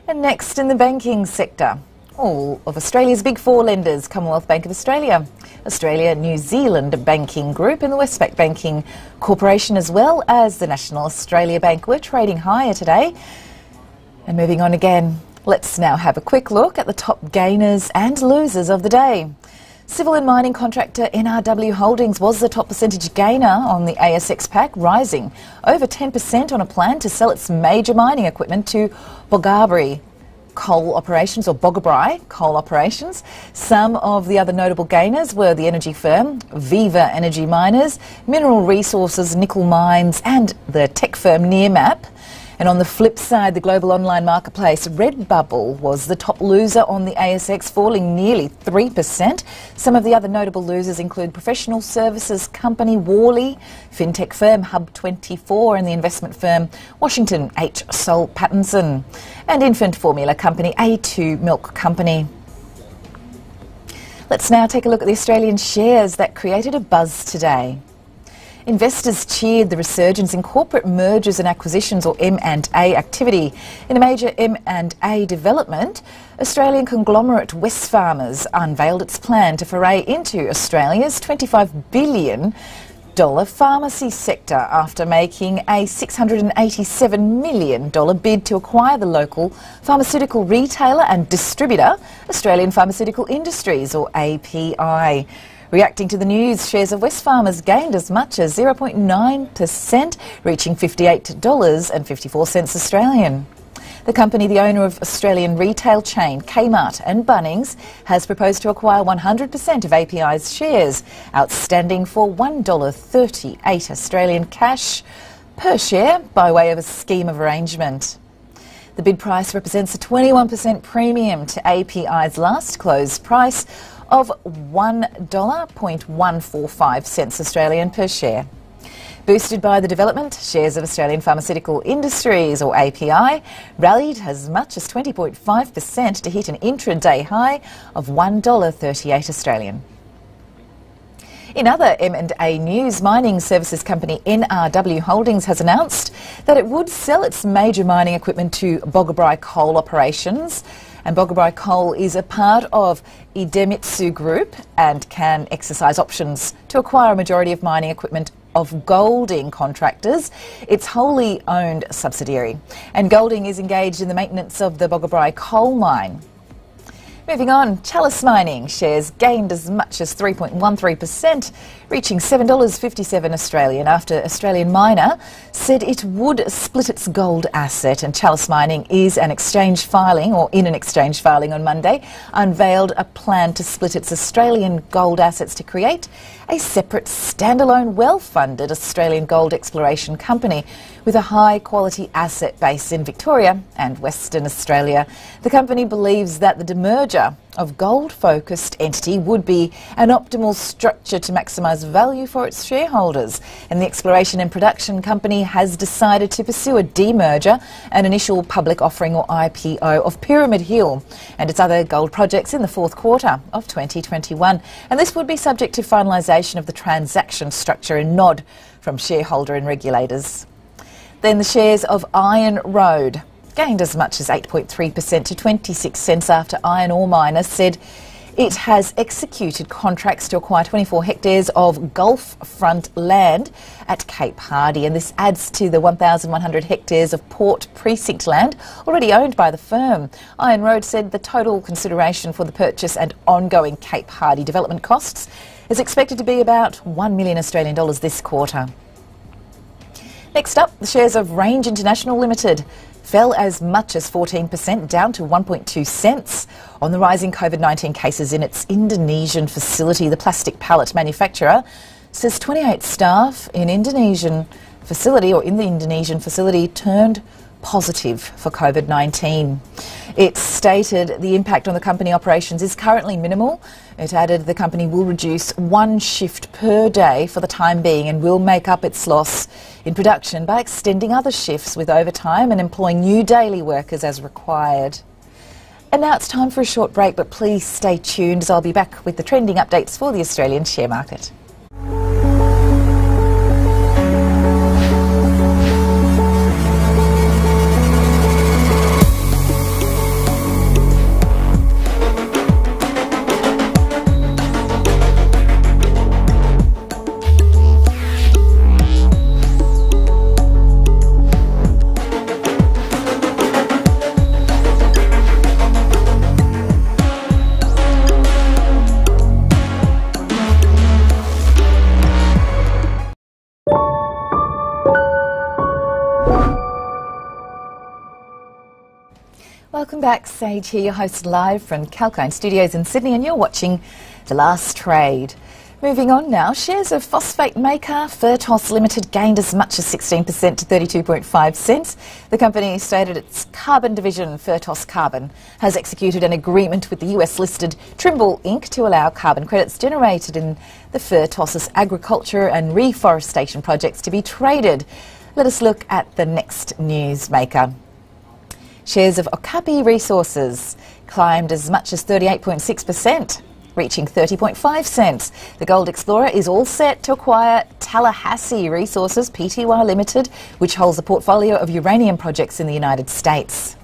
And next, in the banking sector, all of Australia's big four lenders, Commonwealth Bank of Australia, Australia New Zealand Banking Group and the Westpac Banking Corporation, as well as the National Australia Bank, were trading higher today. And moving on again, let's now have a quick look at the top gainers and losers of the day. Civil and mining contractor NRW Holdings was the top percentage gainer on the ASX pack, rising over 10% on a plan to sell its major mining equipment to Boggabri Coal Operations, or Boggabri Coal Operations. Some of the other notable gainers were the energy firm Viva Energy Miners, Mineral Resources, Nickel Mines and the tech firm Nearmap. And on the flip side, the global online marketplace Redbubble was the top loser on the ASX, falling nearly 3%. Some of the other notable losers include professional services company Worley, fintech firm Hub24 and the investment firm Washington H. Soul Pattinson, and infant formula company A2 Milk Company. Let's now take a look at the Australian shares that created a buzz today. Investors cheered the resurgence in corporate mergers and acquisitions, or M&A activity. In a major M&A development, Australian conglomerate Wesfarmers unveiled its plan to foray into Australia's $25 billion pharmacy sector after making a $687 million bid to acquire the local pharmaceutical retailer and distributor, Australian Pharmaceutical Industries, or API. Reacting to the news, shares of Wesfarmers gained as much as 0.9%, reaching $58.54 Australian. The company, the owner of Australian retail chain Kmart and Bunnings, has proposed to acquire 100% of API's shares, outstanding for $1.38 Australian cash per share by way of a scheme of arrangement. The bid price represents a 21% premium to API's last close price of $1.145 Australian per share. Boosted by the development, shares of Australian Pharmaceutical Industries, or API, rallied as much as 20.5% to hit an intraday high of $1.38 Australian. In other M&A news, mining services company NRW Holdings has announced that it would sell its major mining equipment to Boggabri Coal Operations. And Boggabri Coal is a part of Idemitsu Group and can exercise options to acquire a majority of mining equipment of Golding Contractors, its wholly owned subsidiary. And Golding is engaged in the maintenance of the Boggabri coal mine. Moving on, Chalice Mining shares gained as much as 3.13%, reaching $7.57 Australian after Australian Miner said it would split its gold asset. And Chalice Mining is in an exchange filing on Monday, unveiled a plan to split its Australian gold assets to create a separate standalone well-funded Australian gold exploration company with a high-quality asset base in Victoria and Western Australia. The company believes that the demerger of gold-focused entity would be an optimal structure to maximise value for its shareholders, and the exploration and production company has decided to pursue a demerger, an initial public offering or IPO of Pyramid Hill and its other gold projects in the fourth quarter of 2021, and this would be subject to finalisation of the transaction structure and nod from shareholder and regulators. Then the shares of Iron Road gained as much as 8.3% to 26 cents after iron ore miner said it has executed contracts to acquire 24 hectares of Gulf Front land at Cape Hardy, and this adds to the 1,100 hectares of port precinct land already owned by the firm. Iron Road said the total consideration for the purchase and ongoing Cape Hardy development costs is expected to be about $1 million Australian this quarter. Next up, the shares of Range International Limited fell as much as 14%, down to 1.2 cents on the rising COVID-19 cases in its Indonesian facility. The plastic pallet manufacturer says 28 staff in the Indonesian facility turned positive for COVID-19. It stated the impact on the company operations is currently minimal. It added the company will reduce one shift per day for the time being and will make up its loss in production by extending other shifts with overtime and employing new daily workers as required. And now it's time for a short break, but please stay tuned as I'll be back with the trending updates for the Australian share market. Welcome back, Sage here, your host live from Kalkine Studios in Sydney, and you're watching The Last Trade. Moving on now, shares of phosphate maker Fortescue Limited gained as much as 16% to 32.5 cents. The company stated its carbon division, Fortescue Carbon, has executed an agreement with the US-listed Trimble Inc. to allow carbon credits generated in the Fortescue's agriculture and reforestation projects to be traded. Let us look at the next newsmaker. Shares of Okapi Resources climbed as much as 38.6%, reaching 30.5 cents. The gold explorer is all set to acquire Tallahassee Resources Pty Limited, which holds a portfolio of uranium projects in the United States.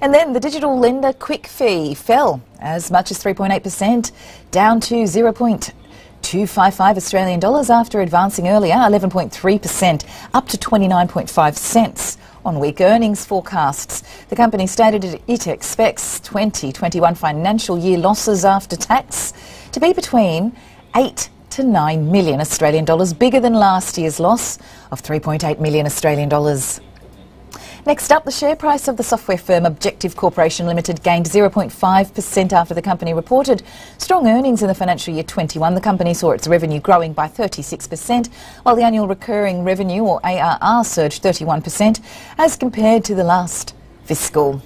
And then the digital lender Quick Fee fell as much as 3.8%, down to 0.255 Australian dollars after advancing earlier 11.3%, up to 29.5 cents. On weak earnings forecasts, the company stated it expects 2021 financial year losses after tax to be between 8 to 9 million Australian dollars, bigger than last year's loss of 3.8 million Australian dollars. Next up, the share price of the software firm Objective Corporation Limited gained 0.5% after the company reported strong earnings in the financial year 21. The company saw its revenue growing by 36%, while the annual recurring revenue, or ARR, surged 31% as compared to the last fiscal.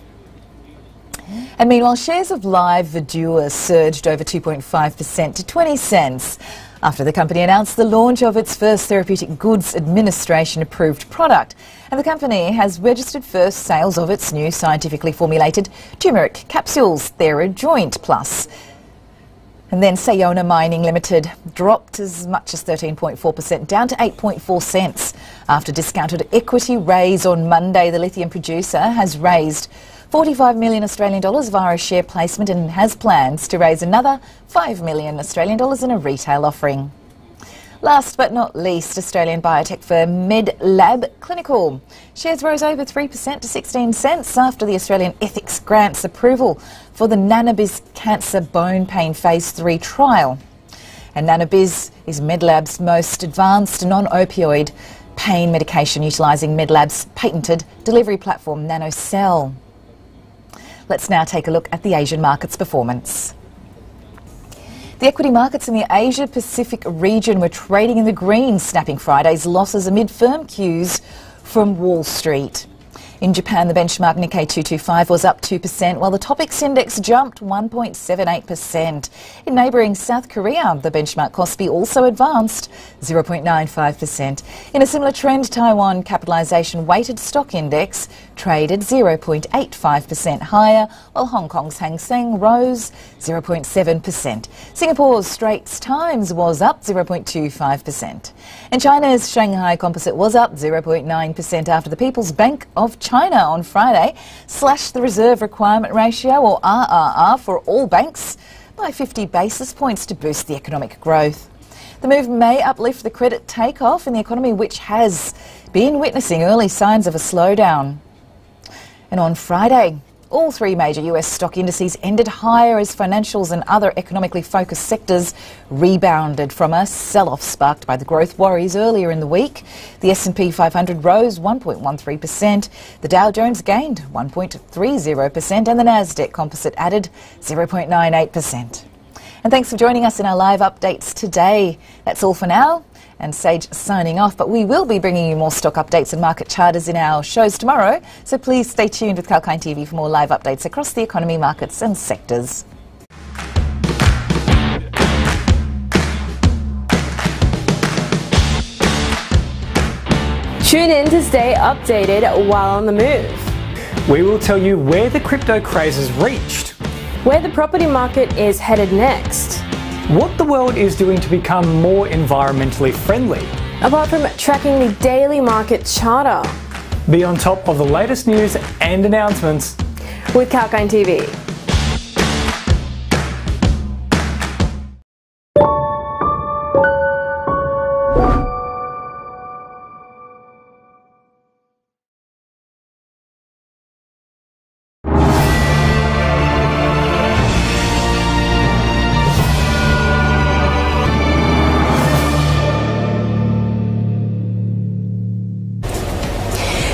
And meanwhile, shares of Live Verdure surged over 2.5% to 20 cents after the company announced the launch of its first Therapeutic Goods Administration approved product. And the company has registered first sales of its new scientifically formulated turmeric capsules, TheraJoint Plus. And then Sayona Mining Limited dropped as much as 13.4%, down to 8.4 cents. After discounted equity raise on Monday, the lithium producer has raised $45 million Australian via a share placement and has plans to raise another $5 million Australian in a retail offering. Last but not least, Australian biotech firm MedLab Clinical. Shares rose over 3% to 16 cents after the Australian Ethics Grant's approval for the Nanobiz Cancer Bone Pain Phase 3 trial. And Nanobiz is MedLab's most advanced non-opioid pain medication, utilising MedLab's patented delivery platform, NanoCell. Let's now take a look at the Asian market's performance. The equity markets in the Asia-Pacific region were trading in the green, snapping Friday's losses amid firm cues from Wall Street. In Japan, the benchmark Nikkei 225 was up 2%, while the TOPIX index jumped 1.78%. In neighbouring South Korea, the benchmark KOSPI also advanced 0.95%. In a similar trend, Taiwan capitalisation weighted stock index traded 0.85% higher, while Hong Kong's Hang Seng rose 0.7%. Singapore's Straits Times was up 0.25%. And China's Shanghai Composite was up 0.9% after the People's Bank of China on Friday slashed the reserve requirement ratio, or RRR, for all banks by 50 basis points to boost the economic growth. The move may uplift the credit take-off in the economy, which has been witnessing early signs of a slowdown. And on Friday, all three major US stock indices ended higher as financials and other economically focused sectors rebounded from a sell-off sparked by the growth worries earlier in the week. The S&P 500 rose 1.13%, the Dow Jones gained 1.30%, and the Nasdaq Composite added 0.98%. And thanks for joining us in our live updates today. That's all for now. And Sage signing off, but we will be bringing you more stock updates and market charters in our shows tomorrow, so please stay tuned with Kalkine TV for more live updates across the economy, markets and sectors. Tune in to stay updated while on the move. We will tell you where the crypto craze has reached, where the property market is headed next, what the world is doing to become more environmentally friendly. Apart from tracking the daily market charter. Be on top of the latest news and announcements with Kalkine TV.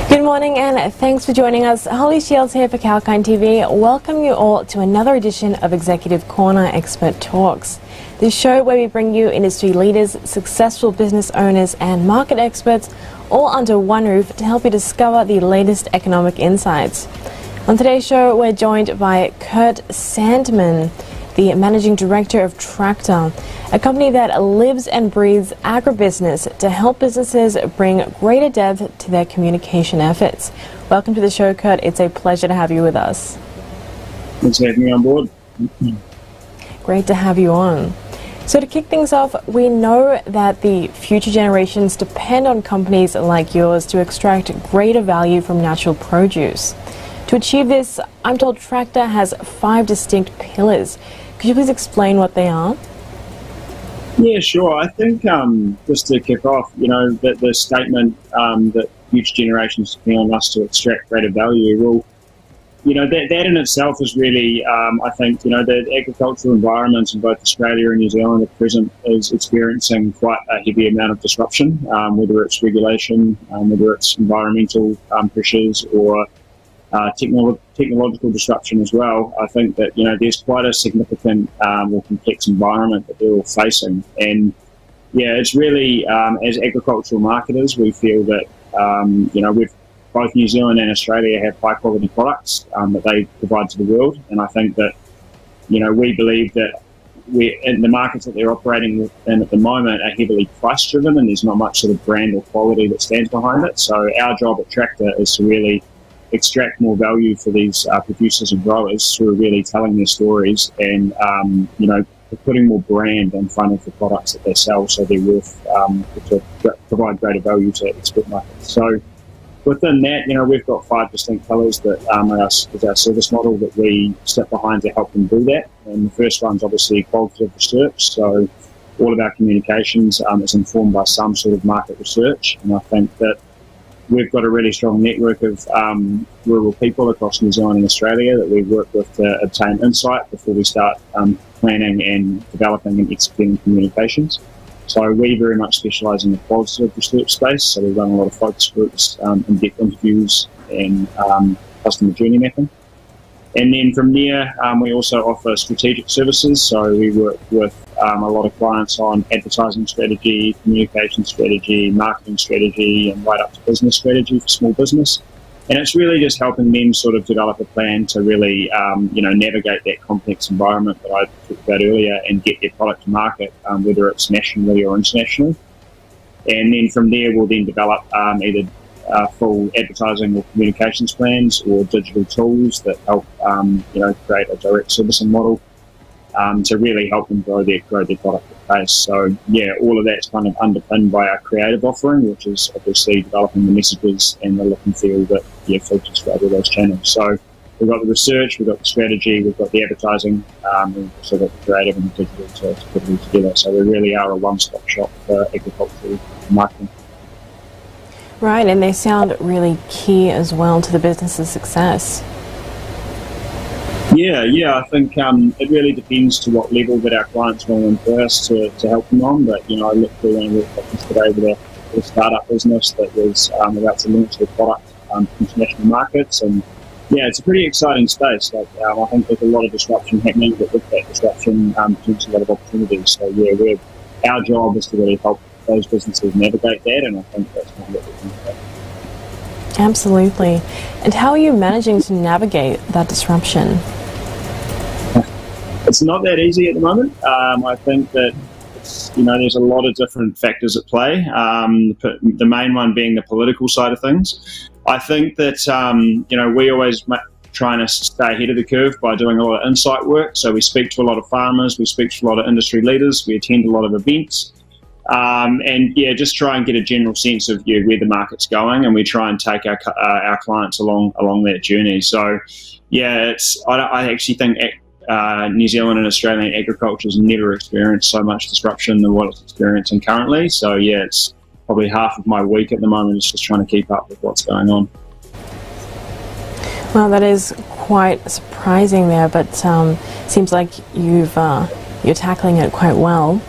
Good morning and thanks for joining us. Holly Shields here for Kalkine TV. Welcome you all to another edition of Executive Corner Expert Talks, the show where we bring you industry leaders, successful business owners and market experts all under one roof to help you discover the latest economic insights. On today's show, we're joined by Kurt Sandman, the Managing Director of Tractor, a company that lives and breathes agribusiness to help businesses bring greater depth to their communication efforts. Welcome to the show, Kurt. It's a pleasure to have you with us. Thanks for having me on board. Great to have you on. So to kick things off, we know that the future generations depend on companies like yours to extract greater value from natural produce. To achieve this, I'm told Tractor has 5 distinct pillars. Could you please explain what they are? Yeah, sure. I think just to kick off, you know, the statement that future generations depend on us to extract greater value, well, you know, that in itself is really, I think, you know, the agricultural environments in both Australia and New Zealand at present is experiencing quite a heavy amount of disruption, whether it's regulation, whether it's environmental pressures or technological disruption as well. I think that, you know, there's quite a significant or complex environment that they're all facing. And yeah, it's really, as agricultural marketers, we feel that, you know, we've both New Zealand and Australia have high quality products that they provide to the world. And I think that, you know, we believe that in the markets that they're operating in at the moment are heavily price driven, and there's not much sort of brand or quality that stands behind it. So our job at Tractor is to really extract more value for these producers and growers who are really telling their stories and, you know, putting more brand in front of the products that they sell, so they're worth to provide greater value to export markets. So within that, you know, we've got 5 distinct pillars that is our service model that we step behind to help them do that. And the first one's obviously qualitative research. So all of our communications is informed by some sort of market research, and I think that we've got a really strong network of rural people across New Zealand and Australia that we work with to obtain insight before we start planning and developing and executing communications. So we very much specialise in the qualitative research space, so we run a lot of focus groups, in-depth interviews and customer journey mapping. And then from there, we also offer strategic services, so we work with a lot of clients on advertising strategy, communication strategy, marketing strategy, and right up to business strategy for small business. And it's really just helping them sort of develop a plan to really, you know, navigate that complex environment that I talked about earlier and get their product to market, whether it's nationally or internationally. And then from there, we'll then develop either full advertising or communications plans or digital tools that help, you know, create a direct servicing model to really help them grow their product base. So yeah, all of that's kind of underpinned by our creative offering, which is obviously developing the messages and the look and feel that filters through all those channels. So we've got the research, we've got the strategy, we've got the advertising, and we've also got the creative and the digital to put it all together. So we really are a one-stop shop for agricultural marketing. Right, and they sound really key as well to the business's success. Yeah, I think it really depends to what level that our clients want to employ us to help them on. But, you know, I looked through and worked today with a startup business that was about to launch their product to international markets. And, yeah, it's a pretty exciting space. Like, I think there's a lot of disruption happening, but with that disruption, there's a lot of opportunities. So, yeah, our job is to really help those businesses navigate that, and I think that's what we're looking for. Absolutely. And how are you managing to navigate that disruption? It's not that easy at the moment. I think that there's a lot of different factors at play. The main one being the political side of things. I think that we always trying to stay ahead of the curve by doing a lot of insight work. So we speak to a lot of farmers, we speak to a lot of industry leaders, we attend a lot of events, and yeah, just try and get a general sense of where the market's going, and we try and take our clients along that journey. So yeah, I actually think New Zealand and Australian agriculture has never experienced so much disruption than what it's experiencing currently. So yeah, it's probably half of my week at the moment is just trying to keep up with what's going on. Well, that is quite surprising there, but seems like you're tackling it quite well.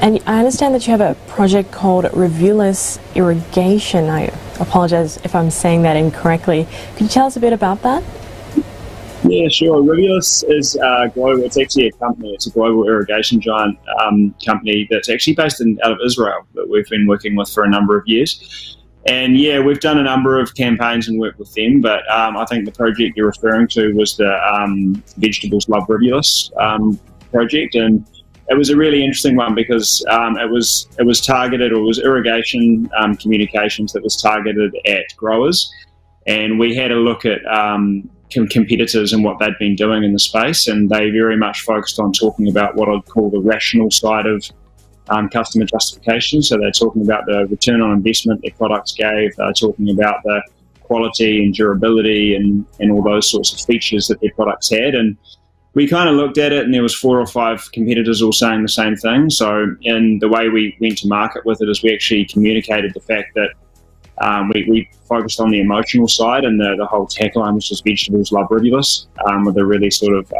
And I understand that you have a project called Reviewless Irrigation. I apologise if I'm saying that incorrectly. Could you tell us a bit about that? Yeah, sure. Reviewless is global. It's actually a company. It's a global irrigation giant company that's actually based out of Israel that we've been working with for a number of years. And yeah, we've done a number of campaigns and worked with them, but I think the project you're referring to was the Vegetables Love Reviewless project. And it was a really interesting one because it was irrigation communications that was targeted at growers, and we had a look at competitors and what they'd been doing in the space, and they very much focused on talking about what I'd call the rational side of customer justification. So they're talking about the return on investment their products gave, they're talking about the quality and durability and all those sorts of features that their products had. And we kind of looked at it, and there was 4 or 5 competitors all saying the same thing. So, and the way we went to market with it is we actually communicated the fact that we focused on the emotional side, and the whole tagline was just "Vegetables Love Reviewless," with a really sort of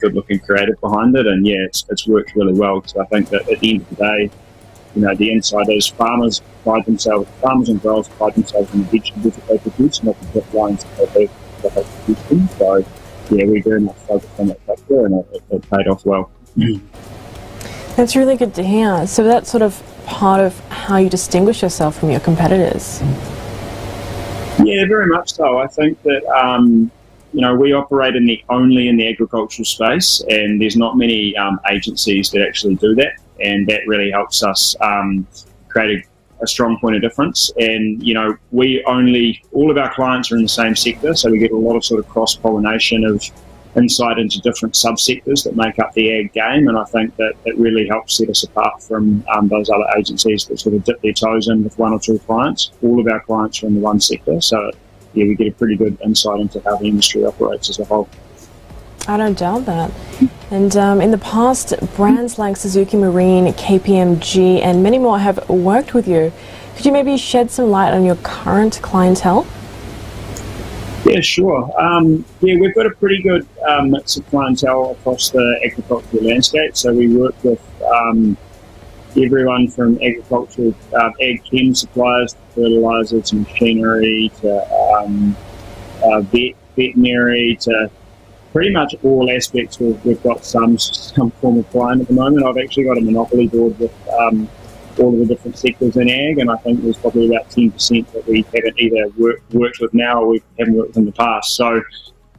good-looking creative behind it. And yeah, it's worked really well, because I think that at the end of the day, the insiders, farmers and growers pride themselves in the vegetables that they produce, not the lines that they produce them. So yeah, we very much focused on that factor, and it paid off well. That's really good to hear. So that's sort of part of how you distinguish yourself from your competitors. Yeah, very much so. I think that we operate only in the agricultural space, and there's not many agencies that actually do that, and that really helps us create a strong point of difference. And all of our clients are in the same sector, so we get a lot of sort of cross-pollination of insight into different subsectors that make up the ag game, and I think that it really helps set us apart from those other agencies that sort of dip their toes in with 1 or 2 clients. All of our clients are in the one sector, so yeah, we get a pretty good insight into how the industry operates as a whole. I don't doubt that. And in the past, brands like Suzuki Marine, KPMG and many more have worked with you. Could you maybe shed some light on your current clientele? Yeah, sure. Yeah, we've got a pretty good mix of clientele across the agricultural landscape. So we work with everyone from agricultural, ag chem suppliers, to fertilisers, and machinery, to veterinary, to pretty much all aspects. We've got some form of client at the moment. I've actually got a monopoly board with all of the different sectors in ag, and I think there's probably about 10% that we haven't either worked with now or we haven't worked with in the past. So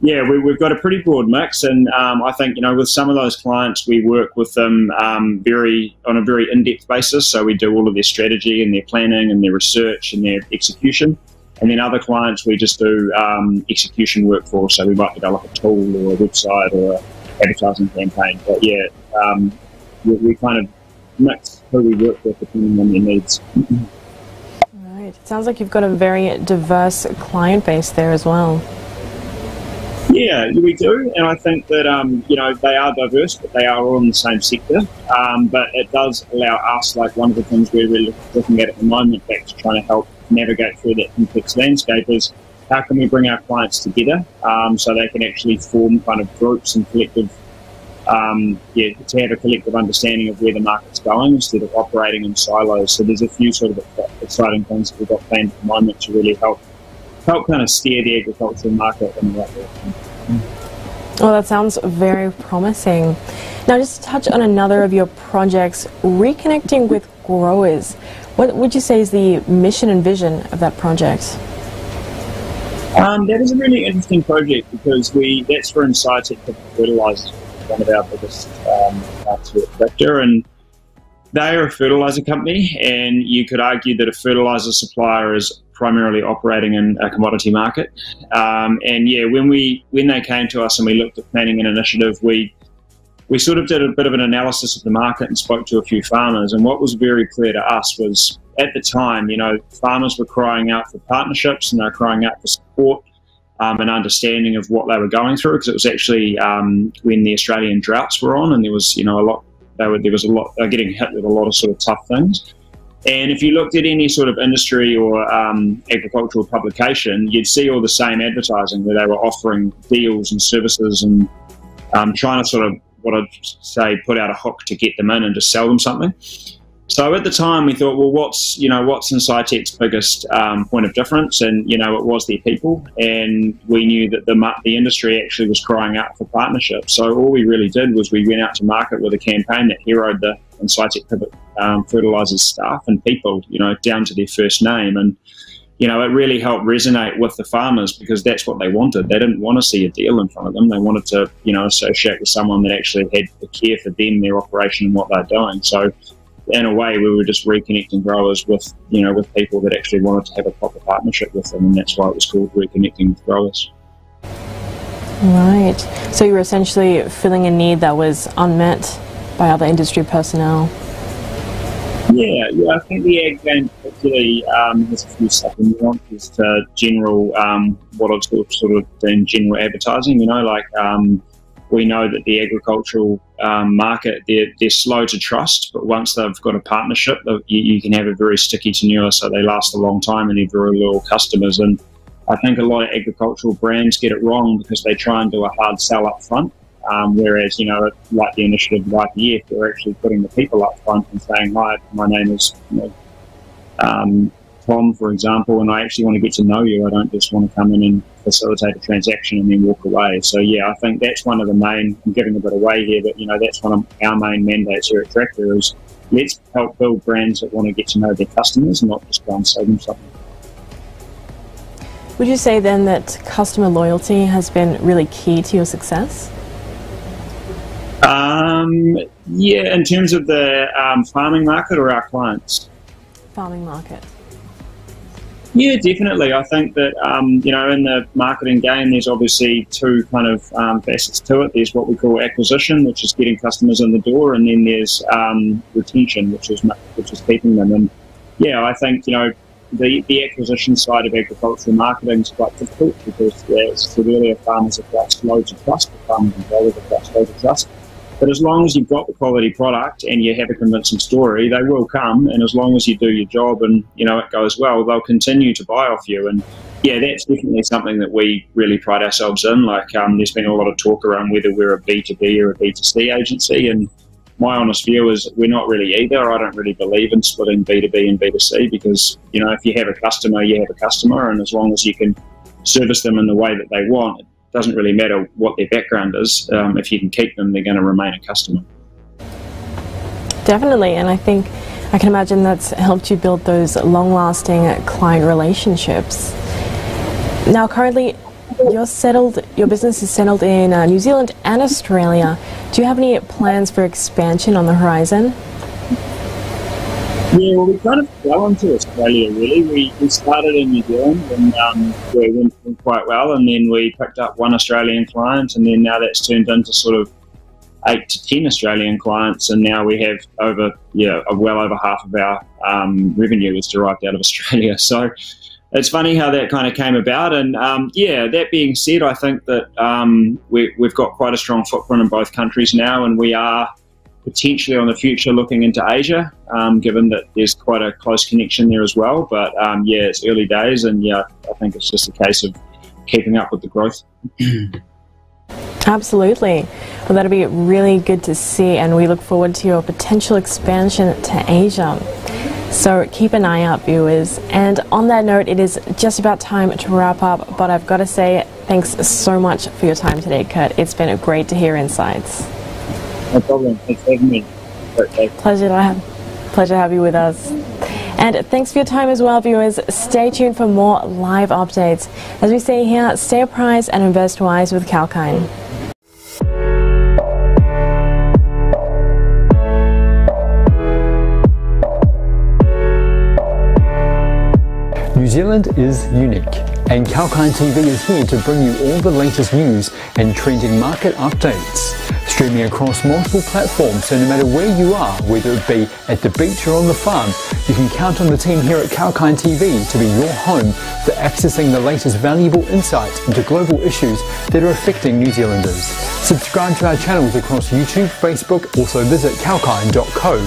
yeah, we've got a pretty broad mix, and I think, you know, with some of those clients we work with them on a very in-depth basis, so we do all of their strategy and their planning and their research and their execution. And then other clients we just do execution work for, so we might develop a tool or a website or an advertising campaign. But yeah, we kind of mix who we work with depending on their needs. Right. It sounds like you've got a very diverse client base there as well. Yeah, we do, and I think that you know, they are diverse, but they are all in the same sector. But it does allow us, like one of the things we're really looking at the moment, back to trying to help navigate through that complex landscape, is how can we bring our clients together so they can actually form kind of groups and collective, to have a collective understanding of where the market's going instead of operating in silos. So there's a few sort of exciting things that we've got planned at the moment to really help kind of steer the agricultural market in the right direction. Well, that sounds very promising. Now, just to touch on another of your projects, reconnecting with growers. What would you say is the mission and vision of that project? That is a really interesting project because that's for inside sector fertilisers, one of our biggest parts of Tractor, and they are a fertiliser company, and you could argue that a fertiliser supplier is primarily operating in a commodity market. And yeah, when they came to us and we looked at planning an initiative, we sort of did a bit of an analysis of the market and spoke to a few farmers, and what was very clear to us was, at the time, you know, farmers were crying out for partnerships and they were crying out for support and understanding of what they were going through, because it was actually when the Australian droughts were on, and there was, you know, they were getting hit with a lot of sort of tough things. And if you looked at any sort of industry or agricultural publication, you'd see all the same advertising where they were offering deals and services and trying to sort of, what I'd say, put out a hook to get them in and just sell them something. So at the time we thought, well, what's Insightec's biggest point of difference? And, you know, it was their people, and we knew that the industry actually was crying out for partnerships. So all we really did was we went out to market with a campaign that heroed the Insightec Pivot Fertilisers staff and people, you know, down to their first name. And, you know, it really helped resonate with the farmers because that's what they wanted. They didn't want to see a deal in front of them. They wanted to, you know, associate with someone that actually had a care for them, their operation and what they're doing. So in a way, we were just reconnecting growers with, you know, with people that actually wanted to have a proper partnership with them, and that's why it was called Reconnecting with Growers. Right. So you were essentially filling a need that was unmet by other industry personnel. Yeah, I think the ag game particularly has a few nuances to general, what I've sort of in general advertising, you know, like we know that the agricultural market, they're slow to trust, but once they've got a partnership, you can have a very sticky tenure, so they last a long time and they're very loyal customers. And I think a lot of agricultural brands get it wrong because they try and do a hard sell up front. Whereas, you know, like the initiative of IPF, they're actually putting the people up front and saying, hi, my name is, you know, Tom, for example, and I actually want to get to know you. I don't just want to come in and facilitate a transaction and then walk away. So, yeah, I think that's one of the main, I'm giving a bit away here, but, you know, that's one of our main mandates here at Tractor is let's help build brands that want to get to know their customers and not just go and sell them something. Would you say then that customer loyalty has been really key to your success? Yeah, in terms of the farming market or our clients? Farming market. Yeah, definitely. I think that, you know, in the marketing game, there's obviously two kind of facets to it. There's what we call acquisition, which is getting customers in the door, and then there's retention, which is keeping them. And yeah, I think, you know, the acquisition side of agricultural marketing is quite difficult because, as I said earlier, farmers have got loads of trust, the farmers and growers have got loads of trust. But as long as you've got the quality product and you have a convincing story, they will come. And as long as you do your job and, you know, it goes well, they'll continue to buy off you. And yeah, that's definitely something that we really pride ourselves in. Like, there's been a lot of talk around whether we're a B2B or a B2C agency, and my honest view is we're not really either. I don't really believe in splitting B2B and B2C because, you know, if you have a customer, you have a customer, and as long as you can service them in the way that they want, it doesn't really matter what their background is. If you can keep them, they're going to remain a customer. Definitely, and I think I can imagine that's helped you build those long-lasting client relationships. Now, currently, your business is settled in New Zealand and Australia. Do you have any plans for expansion on the horizon? Yeah, well, we kind of fell into Australia, really. We started in New Zealand and we went quite well, and then we picked up one Australian client, and then now that's turned into sort of 8 to 10 Australian clients, and now we have over, well over half of our revenue is derived out of Australia. So it's funny how that kind of came about. And yeah, that being said, I think that we've got quite a strong footprint in both countries now, and we are potentially on the future looking into Asia, given that there's quite a close connection there as well. But yeah, it's early days, and yeah, I think it's just a case of keeping up with the growth. Absolutely. Well, that'll be really good to see, and we look forward to your potential expansion to Asia. So keep an eye out, viewers. And on that note, it is just about time to wrap up, but I've got to say thanks so much for your time today, Kurt. It's been great to hear insights. No problem. Thanks for having me. Okay. Pleasure to have you with us. And thanks for your time as well, viewers. Stay tuned for more live updates. As we say here, stay apprised and invest wise with Kalkine. New Zealand is unique, and Kalkine TV is here to bring you all the latest news and trending market updates, streaming across multiple platforms. So no matter where you are, whether it be at the beach or on the farm, you can count on the team here at Kalkine TV to be your home for accessing the latest valuable insights into global issues that are affecting New Zealanders. Subscribe to our channels across YouTube, Facebook, also visit kalkine.co.nz.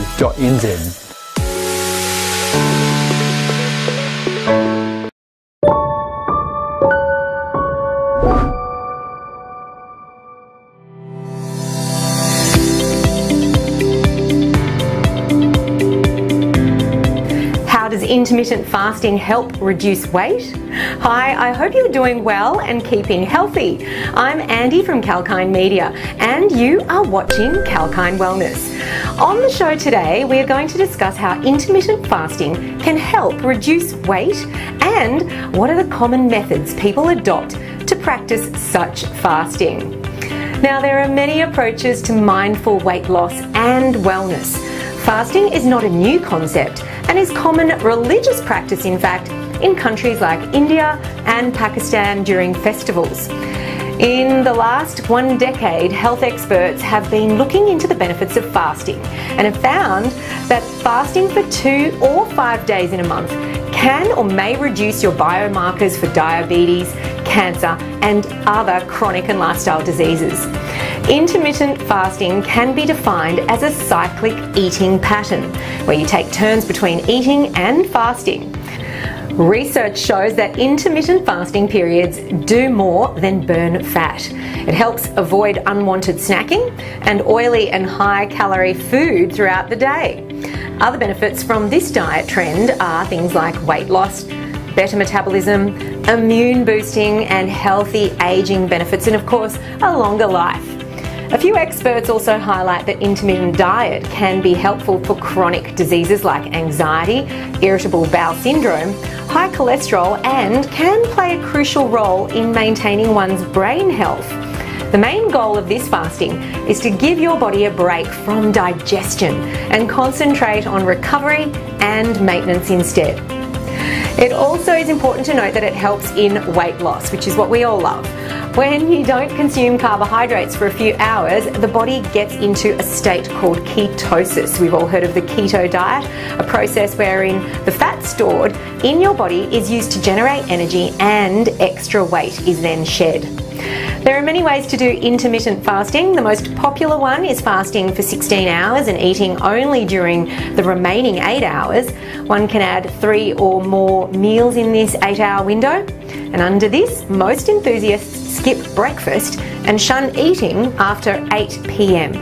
Intermittent fasting help reduce weight? Hi, I hope you're doing well and keeping healthy. I'm Andy from Kalkine Media, and you are watching Kalkine Wellness. On the show today, we are going to discuss how intermittent fasting can help reduce weight and what are the common methods people adopt to practice such fasting. Now, there are many approaches to mindful weight loss and wellness. Fasting is not a new concept and is common religious practice, in fact, in countries like India and Pakistan during festivals. In the last 1 decade, health experts have been looking into the benefits of fasting and have found that fasting for 2 or 5 days in a month can or may reduce your biomarkers for diabetes, cancer, and other chronic and lifestyle diseases. Intermittent fasting can be defined as a cyclic eating pattern, where you take turns between eating and fasting. Research shows that intermittent fasting periods do more than burn fat. It helps avoid unwanted snacking and oily and high-calorie food throughout the day. Other benefits from this diet trend are things like weight loss, better metabolism, immune boosting, and healthy aging benefits, and of course, a longer life. A few experts also highlight that intermittent diet can be helpful for chronic diseases like anxiety, irritable bowel syndrome, high cholesterol, and can play a crucial role in maintaining one's brain health. The main goal of this fasting is to give your body a break from digestion and concentrate on recovery and maintenance instead. It also is important to note that it helps in weight loss, which is what we all love. When you don't consume carbohydrates for a few hours, the body gets into a state called ketosis. We've all heard of the keto diet, a process wherein the fat stored in your body is used to generate energy and extra weight is then shed. There are many ways to do intermittent fasting. The most popular one is fasting for 16 hours and eating only during the remaining 8 hours. One can add 3 or more meals in this 8-hour window. And under this, most enthusiasts skip breakfast and shun eating after 8 p.m.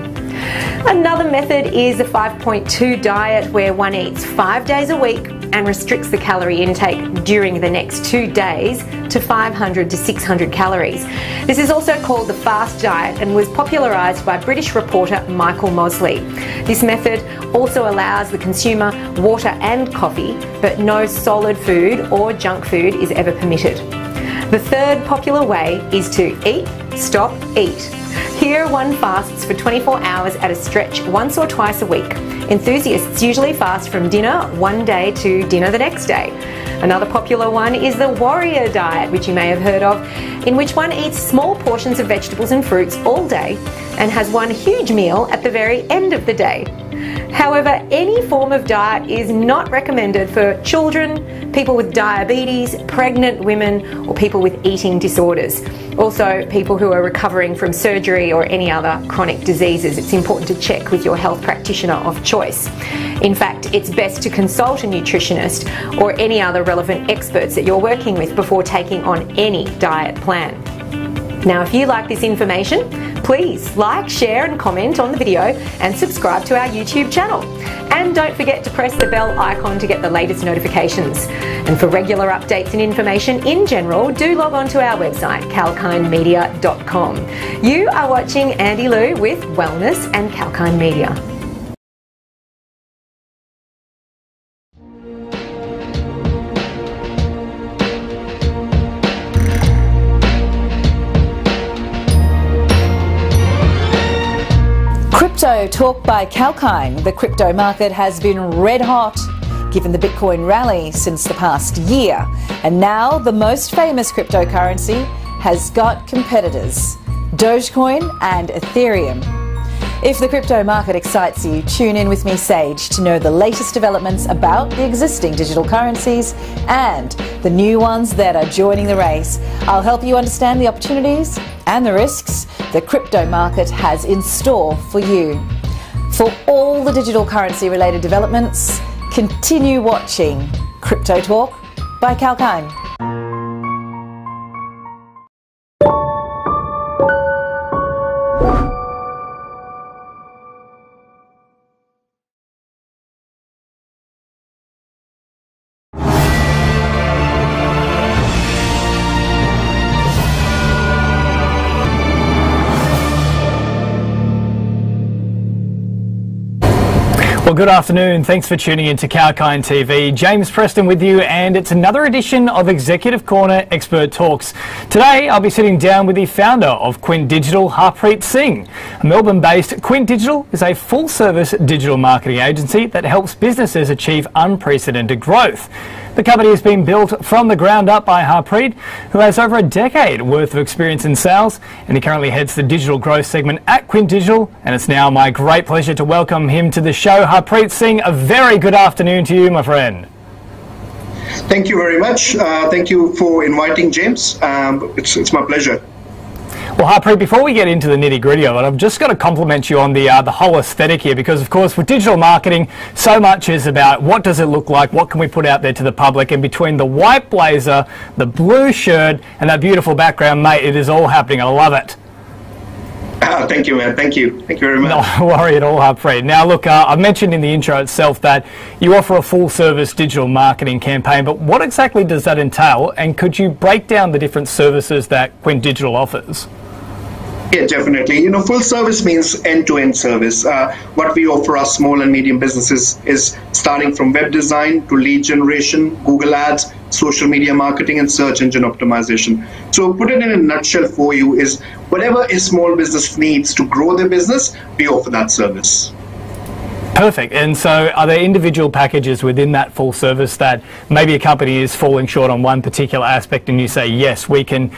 Another method is a 5.2 diet, where one eats 5 days a week and restricts the calorie intake during the next 2 days to 500 to 600 calories. This is also called the fast diet and was popularised by British reporter Michael Mosley. This method also allows the consumer water and coffee, but no solid food or junk food is ever permitted. The third popular way is to eat, stop, eat. Here one fasts for 24 hours at a stretch once or twice a week. Enthusiasts usually fast from dinner one day to dinner the next day. Another popular one is the warrior diet, which you may have heard of, in which one eats small portions of vegetables and fruits all day and has one huge meal at the very end of the day. However, any form of diet is not recommended for children, people with diabetes, pregnant women, or people with eating disorders. Also, people who are recovering from surgery or any other chronic diseases. It's important to check with your health practitioner of choice. In fact, it's best to consult a nutritionist or any other relevant experts that you're working with before taking on any diet plan. Now, if you like this information, please like, share and comment on the video and subscribe to our YouTube channel. And don't forget to press the bell icon to get the latest notifications. And for regular updates and information in general, do log on to our website, kalkinemedia.com. You are watching Andy Liu with Wellness and Kalkine Media. Crypto talk by Kalkine. The crypto market has been red hot given the Bitcoin rally since the past year, and now the most famous cryptocurrency has got competitors, Dogecoin and Ethereum. If the crypto market excites you, tune in with me, Sage, to know the latest developments about the existing digital currencies and the new ones that are joining the race. I'll help you understand the opportunities and the risks the crypto market has in store for you. For all the digital currency related developments, continue watching Crypto Talk by Kalkine. Well, good afternoon. Thanks for tuning in to Kalkine TV. James Preston with you, and it's another edition of Executive Corner Expert Talks. Today, I'll be sitting down with the founder of Quint Digital, Harpreet Singh. Melbourne-based Quint Digital is a full-service digital marketing agency that helps businesses achieve unprecedented growth. The company has been built from the ground up by Harpreet, who has over a decade worth of experience in sales, and he currently heads the digital growth segment at Quint Digital, and it's now my great pleasure to welcome him to the show. Harpreet Singh, a very good afternoon to you, my friend. Thank you very much. Thank you for inviting, James. It's my pleasure. Well, Harpreet, before we get into the nitty-gritty of it, I've just got to compliment you on the whole aesthetic here, because, of course, with digital marketing, so much is about what does it look like, what can we put out there to the public, and between the white blazer, the blue shirt, and that beautiful background, mate, it is all happening. I love it. Oh, thank you, man. Thank you. Thank you very much. No worry at all, Harpreet. Now, look, I mentioned in the intro itself that you offer a full-service digital marketing campaign, but what exactly does that entail, and could you break down the different services that Quint Digital offers? Yeah, definitely. You know, full service means end-to-end service. What we offer our small and medium businesses is starting from web design to lead generation, Google ads, social media marketing, and search engine optimization. So put it in a nutshell for you is whatever a small business needs to grow their business, we offer that service. Perfect. And so are there individual packages within that full service that maybe a company is falling short on one particular aspect and you say, yes, we can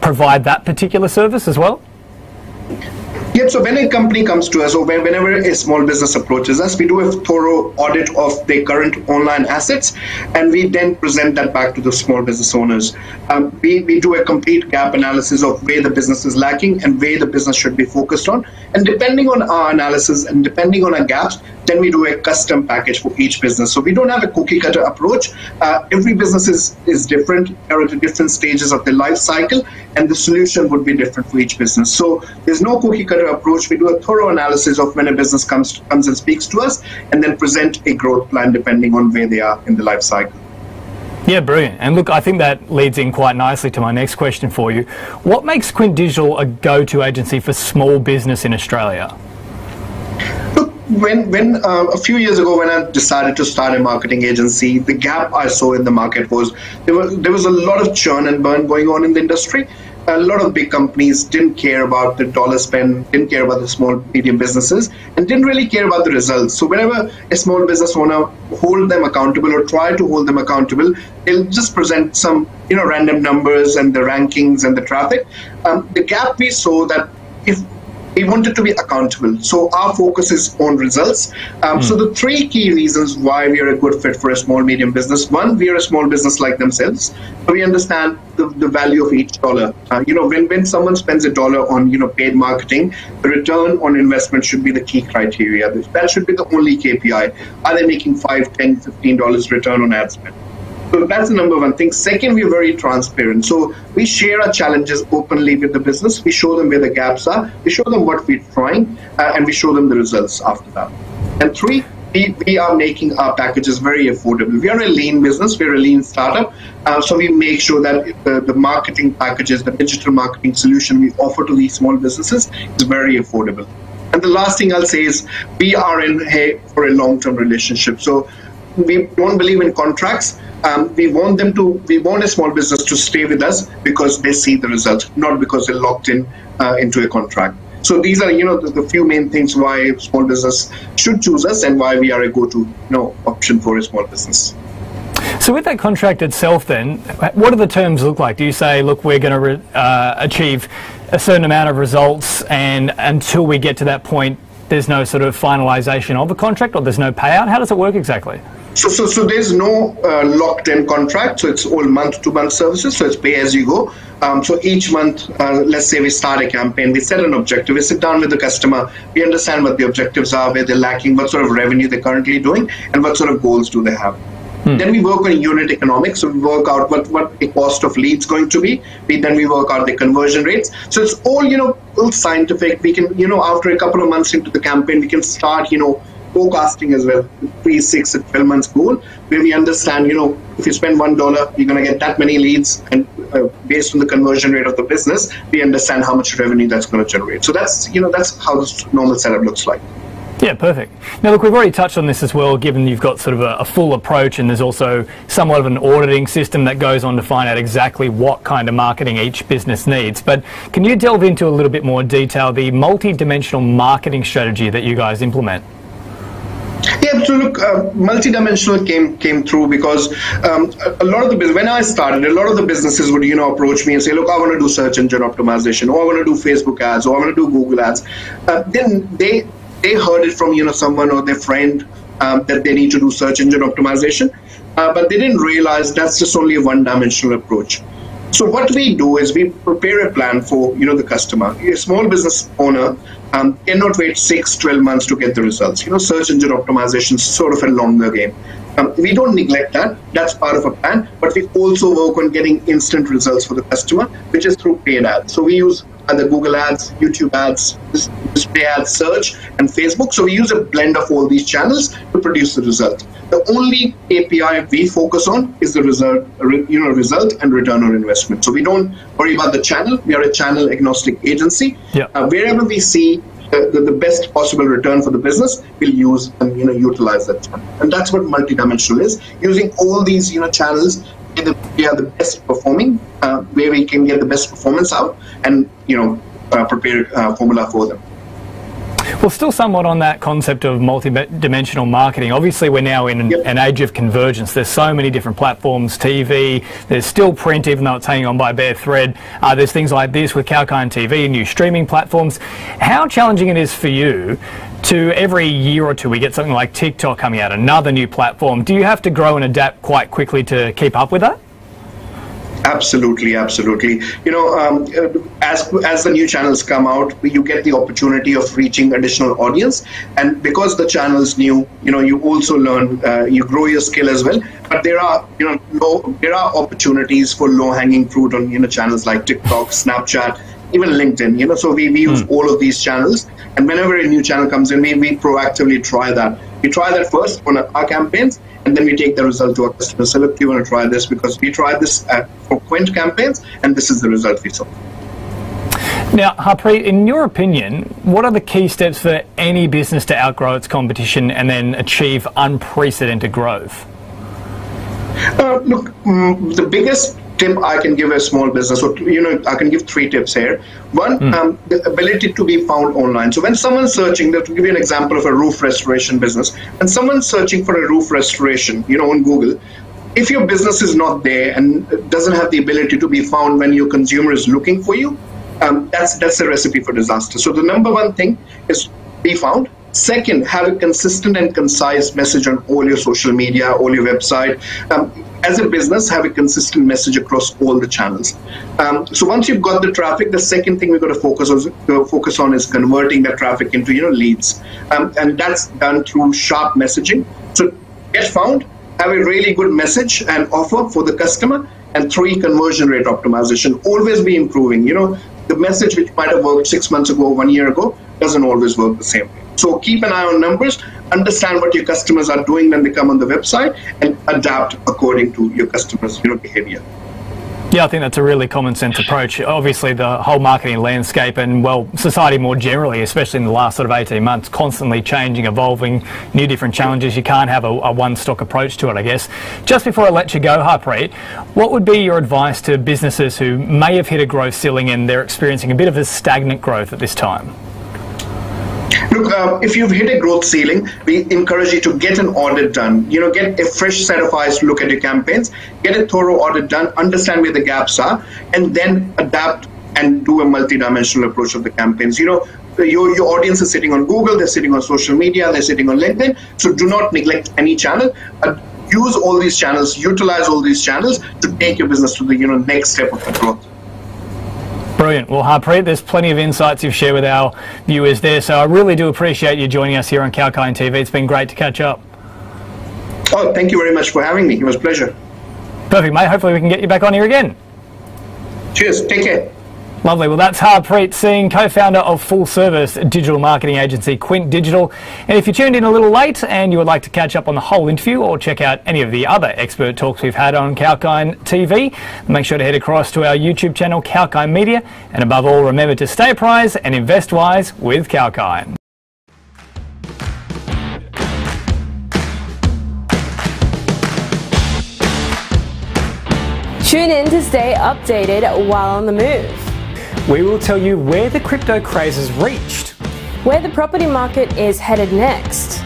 provide that particular service as well? Yep, so when a company comes to us, or whenever a small business approaches us, we do a thorough audit of their current online assets, and we then present that back to the small business owners. We do a complete gap analysis of where the business is lacking and where the business should be focused on. And depending on our analysis and depending on our gaps, then we do a custom package for each business. So we don't have a cookie cutter approach. Every business is different. They're at different stages of their life cycle, and the solution would be different for each business. So there's no cookie cutter approach. We do a thorough analysis of when a business comes and speaks to us, and then present a growth plan depending on where they are in the life cycle. Yeah, brilliant. And look, I think that leads in quite nicely to my next question for you. What makes Quint Digital a go-to agency for small business in Australia? When a few years ago, when I decided to start a marketing agency, the gap I saw in the market was there was a lot of churn and burn going on in the industry. A lot of big companies didn't care about the dollar spend, didn't care about the small, medium businesses, and didn't really care about the results. So whenever a small business owner holds them accountable or try to hold them accountable, they'll just present some random numbers and the rankings and the traffic. The gap we saw that if we wanted to be accountable. So our focus is on results. So the three key reasons why we are a good fit for a small, medium business. One, we are a small business like themselves. So we understand the value of each dollar. When someone spends a dollar on paid marketing, the return on investment should be the key criteria. That should be the only KPI. Are they making $5, $10, $15 return on ad spend? So that's the number one thing. Second, we're very transparent. So we share our challenges openly with the business. We show them where the gaps are. We show them what we're trying, and we show them the results after that. And three, we are making our packages very affordable. We are a lean business. We're a lean startup. So we make sure that the marketing packages, the digital marketing solution we offer to these small businesses is very affordable. And the last thing I'll say is we are in here for a long-term relationship. So we don't believe in contracts. We want a small business to stay with us because they see the results, not because they're locked in into a contract. So these are, the few main things why small business should choose us and why we are a go-to, option for a small business. So with that contract itself, then, what do the terms look like? Do you say, look, we're going to achieve a certain amount of results, and until we get to that point, there's no sort of finalisation of a contract, or there's no payout? How does it work exactly? So there's no locked-in contract, so it's all month-to-month services, so it's pay-as-you-go. So each month, let's say we start a campaign, we set an objective, we sit down with the customer, we understand what the objectives are, where they're lacking, what sort of revenue they're currently doing, and what sort of goals do they have. Then we work on unit economics, so we work out what the cost of leads going to be. Then we work out the conversion rates. So it's all, all scientific. We can, after a couple of months into the campaign, we can start, forecasting as well, 3, 6, and 12 months goal, where we understand, if you spend $1, you're going to get that many leads, and based on the conversion rate of the business, we understand how much revenue that's going to generate. So that's, that's how this normal setup looks like. Yeah, perfect. Now, look, we've already touched on this as well, given you've got sort of a full approach, and there's also somewhat of an auditing system that goes on to find out exactly what kind of marketing each business needs. But can you delve into a little bit more detail the multi-dimensional marketing strategy that you guys implement? Yeah, so look, multidimensional came through because a lot of the business, when I started, a lot of the businesses would approach me and say, look, I want to do search engine optimization, or I want to do Facebook ads, or I want to do Google ads. Then they heard it from someone or their friend that they need to do search engine optimization, but they didn't realize that's just only a one-dimensional approach. So what we do is we prepare a plan for the customer. A small business owner cannot wait 6, 12 months to get the results. Search engine optimization is sort of a longer game. We don't neglect that. That's part of a plan. But we also work on getting instant results for the customer, which is through paid ads. So we use either Google ads, YouTube ads, display ads, search, and Facebook. So we use a blend of all these channels to produce the result. The only KPI we focus on is the result and return on investment. So we don't worry about the channel. We are a channel agnostic agency. Yeah. Wherever we see the best possible return for the business, we'll use and utilize that channel. And that's what multidimensional is, using all these channels. We are the best performing, where we can get the best performance out, and prepare a formula for them. Well, still somewhat on that concept of multi-dimensional marketing. Obviously, we're now in an age of convergence. There's so many different platforms, TV, there's still print, even though it's hanging on by a bare thread. There's things like this with Kalkine TV and new streaming platforms. How challenging it is for you to, every year or two, we get something like TikTok coming out, another new platform. Do you have to grow and adapt quite quickly to keep up with that? Absolutely, absolutely. You know, as the new channels come out, you get the opportunity of reaching additional audience, and because the channel's new, you know, you also learn, you grow your skill as well. But there are, you know, there are opportunities for low-hanging fruit on, you know, channels like TikTok, Snapchat, even LinkedIn. You know, so we use all of these channels, and whenever a new channel comes in, we proactively try that. We try that first on our campaigns, and then we take the result to our customers. So look, do you want to try this? Because we tried this for Quint campaigns, and this is the result we saw. Now, Harpreet, in your opinion, what are the key steps for any business to outgrow its competition and then achieve unprecedented growth? Look, the biggest tip I can give a small business, or, you know, I can give three tips here. One, the ability to be found online. So when someone's searching, to give you an example of a roof restoration business, when someone's searching for a roof restoration, you know, on Google, if your business is not there and doesn't have the ability to be found when your consumer is looking for you, that's a recipe for disaster. So the number one thing is be found. Second, have a consistent and concise message on all your social media, all your website. As a business, have a consistent message across all the channels. So once you've got the traffic, the second thing we've got to focus on is converting that traffic into, you know, leads, and that's done through sharp messaging. So get found, have a really good message and offer for the customer, and three, conversion rate optimization. Always be improving. You know, the message which might have worked 6 months ago, 1 year ago, doesn't always work the same way. So keep an eye on numbers, understand what your customers are doing when they come on the website, and adapt according to your customers', you know, behavior. Yeah, I think that's a really common sense approach. Obviously, the whole marketing landscape and, well, society more generally, especially in the last sort of 18 months, constantly changing, evolving, new different challenges. You can't have a one-stock approach to it, I guess. Just before I let you go, Harpreet, what would be your advice to businesses who may have hit a growth ceiling and they're experiencing a bit of a stagnant growth at this time? Look, if you've hit a growth ceiling, we encourage you to get an audit done. You know, get a fresh set of eyes to look at your campaigns, get a thorough audit done, understand where the gaps are, and then adapt and do a multi-dimensional approach of the campaigns. You know, your audience is sitting on Google, they're sitting on social media, they're sitting on LinkedIn, so do not neglect any channel. Use all these channels, utilize all these channels to take your business to the, you know, next step of the growth. Brilliant. Well, Harpreet, there's plenty of insights you've shared with our viewers there, so I really do appreciate you joining us here on Kalkine TV. It's been great to catch up. Oh, thank you very much for having me. It was a pleasure. Perfect, mate. Hopefully we can get you back on here again. Cheers. Take care. Lovely. Well, that's Harpreet Singh, co-founder of full-service digital marketing agency Quint Digital. And if you tuned in a little late and you would like to catch up on the whole interview or check out any of the other expert talks we've had on Kalkine TV, make sure to head across to our YouTube channel, Kalkine Media. And above all, remember to stay apprised and invest wise with Kalkine. Tune in to stay updated while on the move. We will tell you where the crypto craze has reached, where the property market is headed next,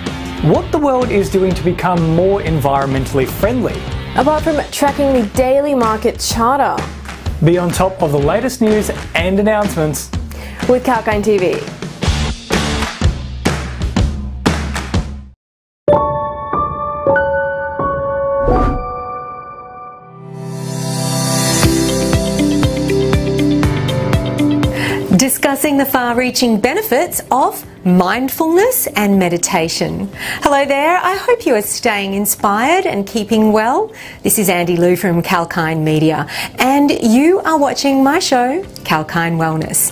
what the world is doing to become more environmentally friendly, apart from tracking the daily market charter. Be on top of the latest news and announcements with Kalkine TV. Discussing the far-reaching benefits of mindfulness and meditation. Hello there, I hope you are staying inspired and keeping well. This is Andy Liu from Kalkine Media, and you are watching my show, Kalkine Wellness.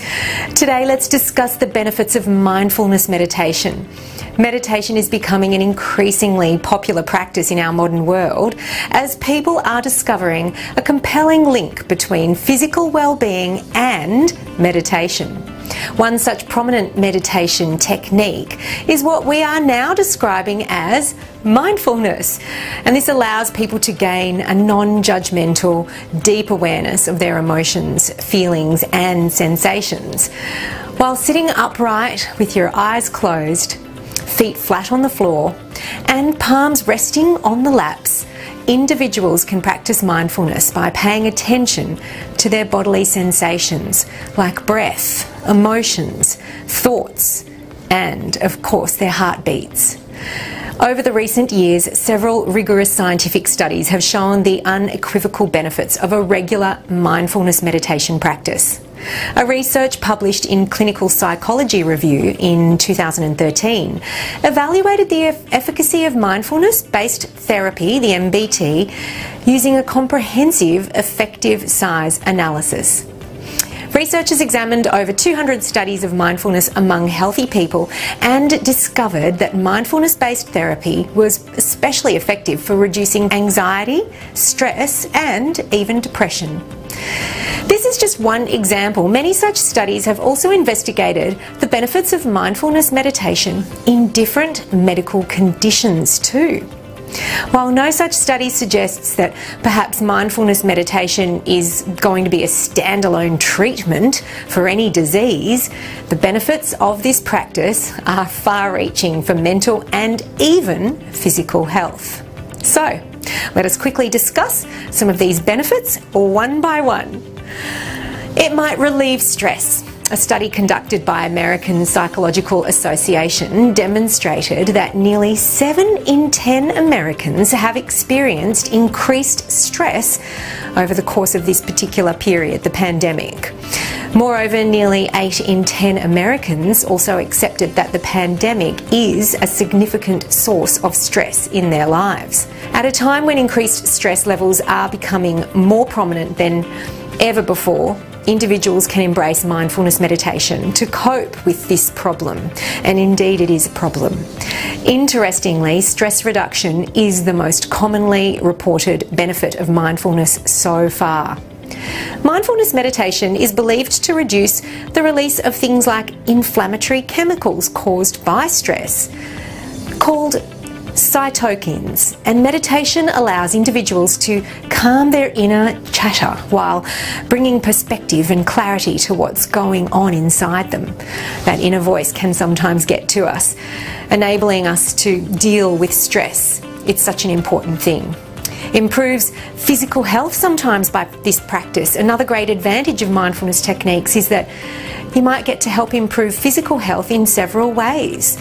Today, let's discuss the benefits of mindfulness meditation. Meditation is becoming an increasingly popular practice in our modern world as people are discovering a compelling link between physical well-being and meditation. One such prominent meditation technique is what we are now describing as mindfulness, and this allows people to gain a non-judgmental, deep awareness of their emotions, feelings and sensations. While sitting upright with your eyes closed, feet flat on the floor, and palms resting on the laps, individuals can practice mindfulness by paying attention to their bodily sensations like breath, emotions, thoughts, and of course their heartbeats. Over the recent years, several rigorous scientific studies have shown the unequivocal benefits of a regular mindfulness meditation practice. A research published in Clinical Psychology Review in 2013 evaluated the efficacy of mindfulness-based therapy, the MBT, using a comprehensive effective size analysis. Researchers examined over 200 studies of mindfulness among healthy people and discovered that mindfulness-based therapy was especially effective for reducing anxiety, stress, and even depression. This is just one example. Many such studies have also investigated the benefits of mindfulness meditation in different medical conditions too. While no such study suggests that perhaps mindfulness meditation is going to be a standalone treatment for any disease, the benefits of this practice are far-reaching for mental and even physical health. So, let us quickly discuss some of these benefits one by one. It might relieve stress. A study conducted by American Psychological Association demonstrated that nearly 7 in 10 Americans have experienced increased stress over the course of this particular period, the pandemic. Moreover, nearly 8 in 10 Americans also accepted that the pandemic is a significant source of stress in their lives. At a time when increased stress levels are becoming more prominent than ever before, individuals can embrace mindfulness meditation to cope with this problem, and indeed it is a problem. Interestingly, stress reduction is the most commonly reported benefit of mindfulness so far. Mindfulness meditation is believed to reduce the release of things like inflammatory chemicals caused by stress, called cytokines, and meditation allows individuals to calm their inner chatter while bringing perspective and clarity to what's going on inside them. That inner voice can sometimes get to us, enabling us to deal with stress. It's such an important thing. Improves physical health sometimes by this practice. Another great advantage of mindfulness techniques is that you might get to help improve physical health in several ways.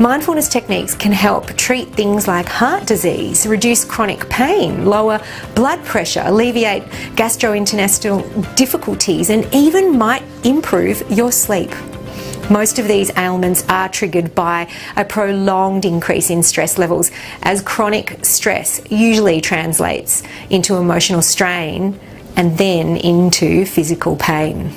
Mindfulness techniques can help treat things like heart disease, reduce chronic pain, lower blood pressure, alleviate gastrointestinal difficulties, and even might improve your sleep. Most of these ailments are triggered by a prolonged increase in stress levels, as chronic stress usually translates into emotional strain and then into physical pain.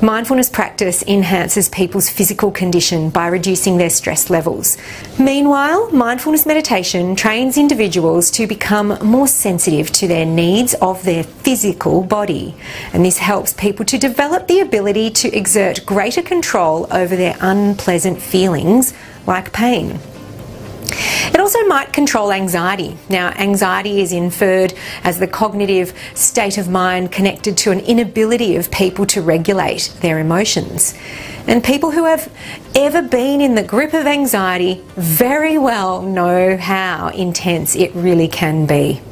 Mindfulness practice enhances people's physical condition by reducing their stress levels. Meanwhile, mindfulness meditation trains individuals to become more sensitive to their needs of their physical body, and this helps people to develop the ability to exert greater control over their unpleasant feelings like pain. It also might control anxiety. Now, anxiety is inferred as the cognitive state of mind connected to an inability of people to regulate their emotions. And people who have ever been in the grip of anxiety very well know how intense it really can be.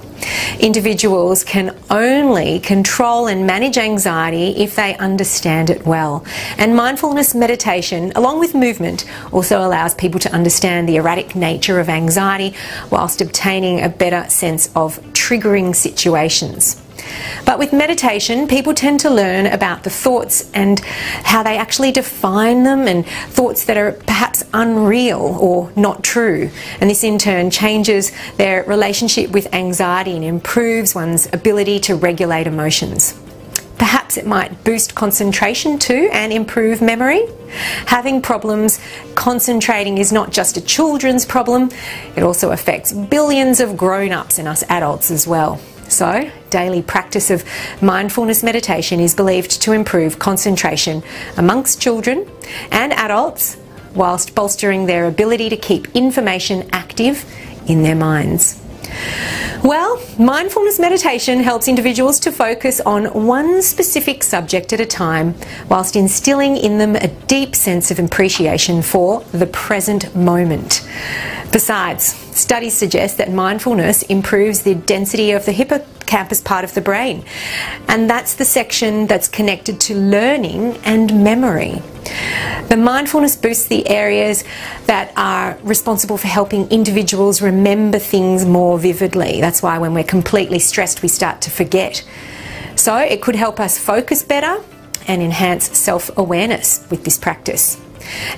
Individuals can only control and manage anxiety if they understand it well. And mindfulness meditation, along with movement, also allows people to understand the erratic nature of anxiety whilst obtaining a better sense of triggering situations. But with meditation, people tend to learn about the thoughts and how they actually define them, and thoughts that are perhaps unreal or not true. And this in turn changes their relationship with anxiety and improves one's ability to regulate emotions. Perhaps it might boost concentration too and improve memory. Having problems concentrating is not just a children's problem, it also affects billions of grown-ups and us adults as well. So, daily practice of mindfulness meditation is believed to improve concentration amongst children and adults, whilst bolstering their ability to keep information active in their minds. Well, mindfulness meditation helps individuals to focus on one specific subject at a time, whilst instilling in them a deep sense of appreciation for the present moment. Besides, studies suggest that mindfulness improves the density of the hippocampus part of the brain, and that's the section that's connected to learning and memory. The mindfulness boosts the areas that are responsible for helping individuals remember things more vividly. That's why when we're completely stressed, we start to forget. So it could help us focus better and enhance self-awareness with this practice.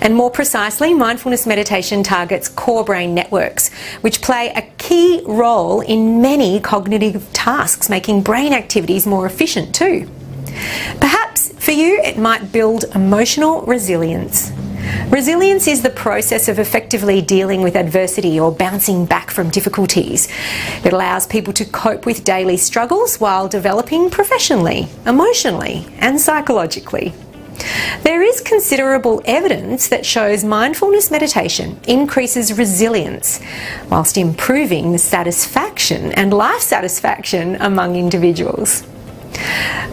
And more precisely, mindfulness meditation targets core brain networks, which play a key role in many cognitive tasks, making brain activities more efficient too. Perhaps for you, it might build emotional resilience. Resilience is the process of effectively dealing with adversity or bouncing back from difficulties. It allows people to cope with daily struggles while developing professionally, emotionally, and psychologically. There is considerable evidence that shows mindfulness meditation increases resilience whilst improving the satisfaction and life satisfaction among individuals.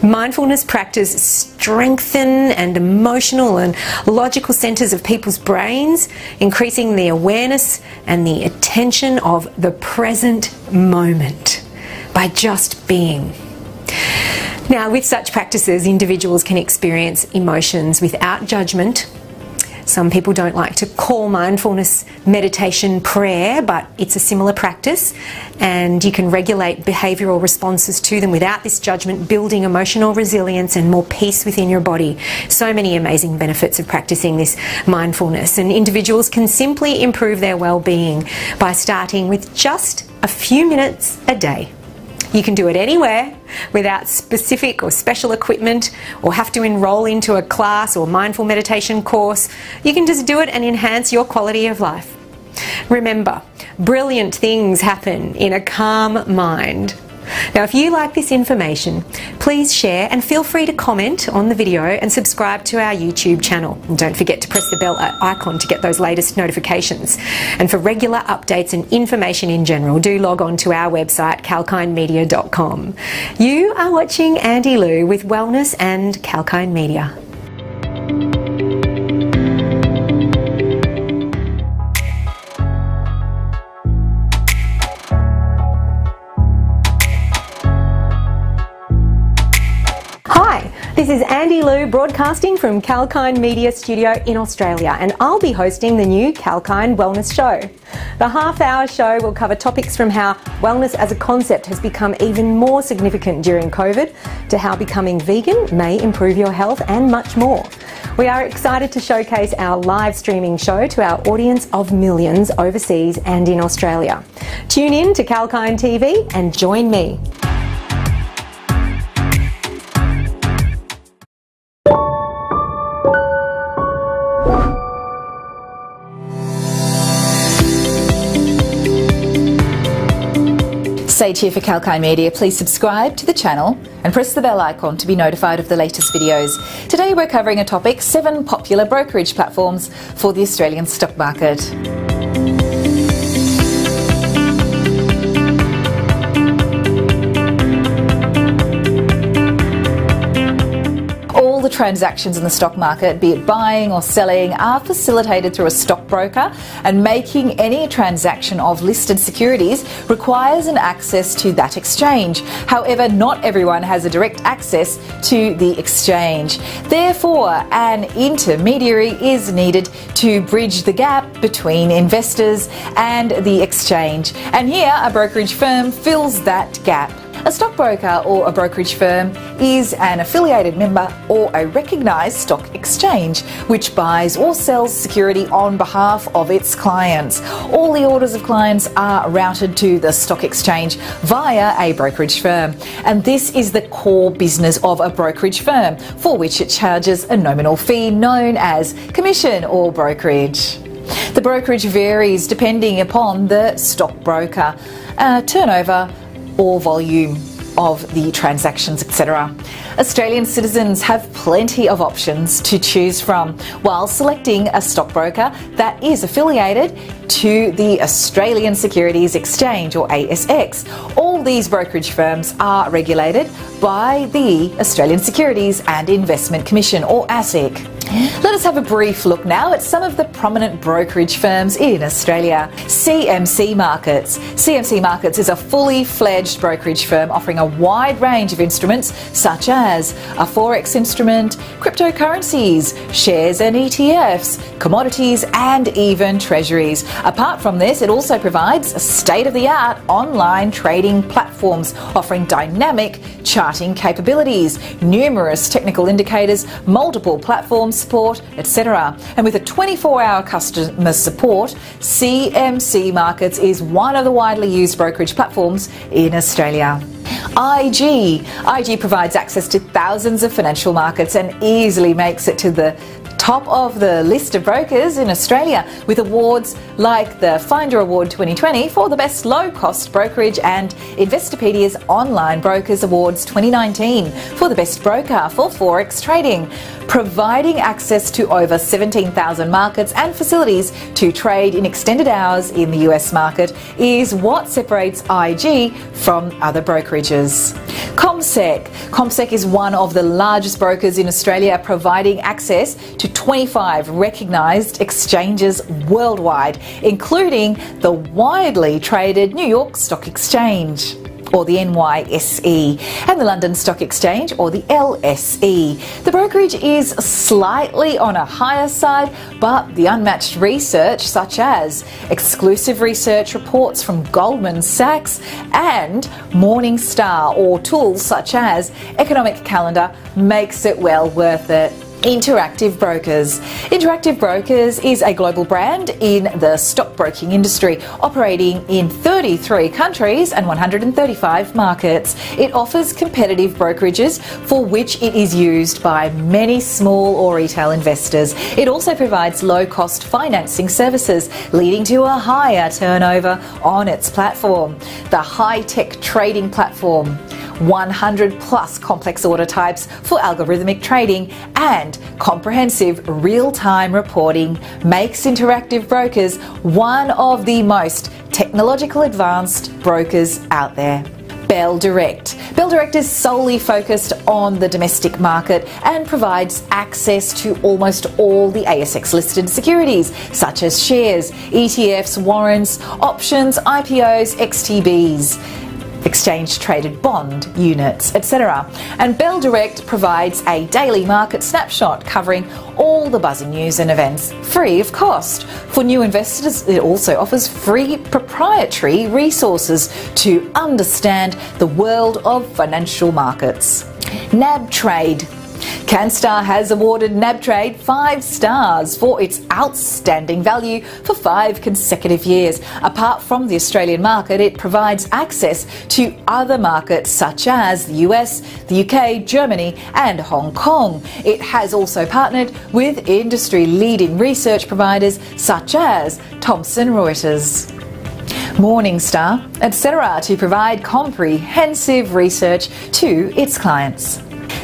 Mindfulness practices strengthen and emotional and logical centres of people's brains, increasing the awareness and the attention of the present moment by just being. Now, with such practices, individuals can experience emotions without judgment. Some people don't like to call mindfulness meditation prayer, but it's a similar practice, and you can regulate behavioural responses to them without this judgment, building emotional resilience and more peace within your body. So many amazing benefits of practicing this mindfulness, and individuals can simply improve their well-being by starting with just a few minutes a day. You can do it anywhere without specific or special equipment or have to enroll into a class or mindful meditation course. You can just do it and enhance your quality of life. Remember, brilliant things happen in a calm mind. Now, if you like this information, please share and feel free to comment on the video and subscribe to our YouTube channel. And don't forget to press the bell icon to get those latest notifications. And for regular updates and information in general, do log on to our website, kalkinemedia.com. You are watching Andy Liu with Wellness and Kalkine Media. This is Andy Liu broadcasting from Kalkine Media Studio in Australia, and I'll be hosting the new Kalkine Wellness Show. The half-hour show will cover topics from how wellness as a concept has become even more significant during COVID, to how becoming vegan may improve your health, and much more. We are excited to showcase our live streaming show to our audience of millions overseas and in Australia. Tune in to Kalkine TV and join me. Stay tuned for Kalkine Media. Please subscribe to the channel and press the bell icon to be notified of the latest videos. Today we're covering a topic: 7 popular brokerage platforms for the Australian stock market. All the transactions in the stock market, be it buying or selling, are facilitated through a stockbroker, and making any transaction of listed securities requires an access to that exchange. However, not everyone has a direct access to the exchange. Therefore, an intermediary is needed to bridge the gap between investors and the exchange. And here, a brokerage firm fills that gap. A stockbroker or a brokerage firm is an affiliated member or a recognised stock exchange which buys or sells security on behalf of its clients. All the orders of clients are routed to the stock exchange via a brokerage firm, and this is the core business of a brokerage firm, for which it charges a nominal fee known as commission or brokerage. The brokerage varies depending upon the stockbroker, turnover, or volume. of the transactions, etc. Australian citizens have plenty of options to choose from while selecting a stockbroker that is affiliated to the Australian Securities Exchange, or ASX. All these brokerage firms are regulated by the Australian Securities and Investment Commission, or ASIC. Let us have a brief look now at some of the prominent brokerage firms in Australia. CMC Markets. CMC Markets is a fully fledged brokerage firm offering a wide range of instruments such as a forex instrument, cryptocurrencies, shares and ETFs, commodities and even treasuries. Apart from this, it also provides state-of-the-art online trading platforms offering dynamic charting capabilities, numerous technical indicators, multiple platforms, support, etc. And with a 24-hour customer support, CMC Markets is one of the widely used brokerage platforms in Australia. IG. IG provides access to thousands of financial markets and easily makes it to the top of the list of brokers in Australia, with awards like the Finder Award 2020 for the best low-cost brokerage and Investopedia's Online Brokers Awards 2019 for the best broker for forex trading, providing access to over 17,000 markets and facilities to trade in extended hours in the US market is what separates IG from other brokerages. ComSec. ComSec is one of the largest brokers in Australia, providing access to 25 recognised exchanges worldwide, including the widely traded New York Stock Exchange, or the NYSE, and the London Stock Exchange, or the LSE. The brokerage is slightly on a higher side, but the unmatched research, such as exclusive research reports from Goldman Sachs and Morningstar, or tools such as Economic Calendar, makes it well worth it. Interactive Brokers. Interactive Brokers is a global brand in the stockbroking industry, operating in 33 countries and 135 markets. It offers competitive brokerages for which it is used by many small or retail investors. It also provides low-cost financing services, leading to a higher turnover on its platform. The high-tech trading platform. 100 plus complex order types for algorithmic trading and comprehensive real-time reporting makes Interactive Brokers one of the most technologically advanced brokers out there. Bell Direct. Bell Direct is solely focused on the domestic market and provides access to almost all the ASX listed securities such as shares, ETFs, warrants, options, IPOs, XTBs, exchange traded bond units, etc. And Bell Direct provides a daily market snapshot covering all the buzzing news and events free of cost. For new investors, it also offers free proprietary resources to understand the world of financial markets. NAB Trade. Canstar has awarded NabTrade 5 stars for its outstanding value for 5 consecutive years. Apart from the Australian market, it provides access to other markets such as the US, the UK, Germany and Hong Kong. It has also partnered with industry-leading research providers such as Thomson Reuters, Morningstar, etc. to provide comprehensive research to its clients.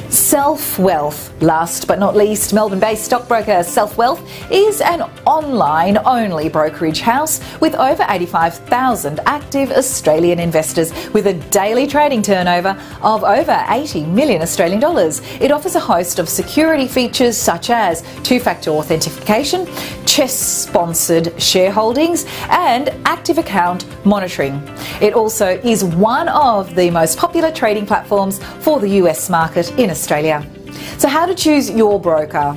Self Wealth. Last but not least, Melbourne-based stockbroker Self Wealth is an online-only brokerage house with over 85,000 active Australian investors with a daily trading turnover of over 80 million Australian dollars. It offers a host of security features such as two-factor authentication, CHESS-sponsored shareholdings and active account monitoring. It also is one of the most popular trading platforms for the US market in Australia. So how to choose your broker?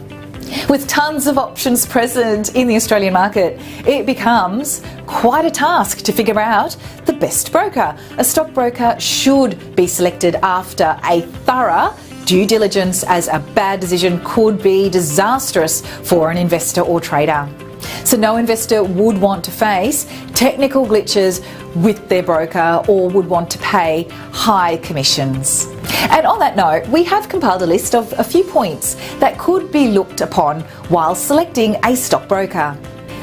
With tons of options present in the Australian market, it becomes quite a task to figure out the best broker. A stockbroker should be selected after a thorough due diligence, as a bad decision could be disastrous for an investor or trader. So no investor would want to face technical glitches with their broker or would want to pay high commissions. And on that note, we have compiled a list of a few points that could be looked upon while selecting a stockbroker.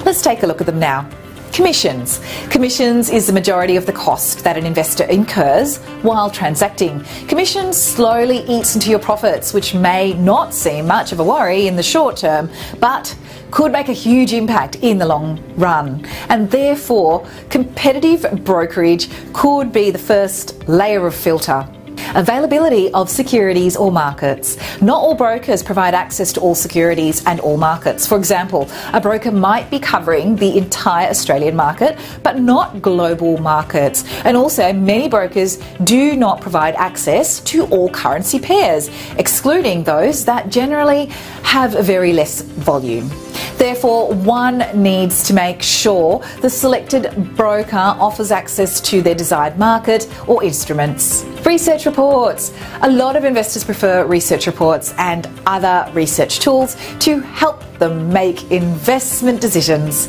Let's take a look at them now. Commissions. Commissions is the majority of the cost that an investor incurs while transacting. Commissions slowly eat into your profits, which may not seem much of a worry in the short term, but could make a huge impact in the long run. And therefore, competitive brokerage could be the first layer of filter. Availability of securities or markets. Not all brokers provide access to all securities and all markets. For example, a broker might be covering the entire Australian market, but not global markets. And also, many brokers do not provide access to all currency pairs, excluding those that generally have very less volume. Therefore, one needs to make sure the selected broker offers access to their desired market or instruments. Research reports. A lot of investors prefer research reports and other research tools to help them make investment decisions.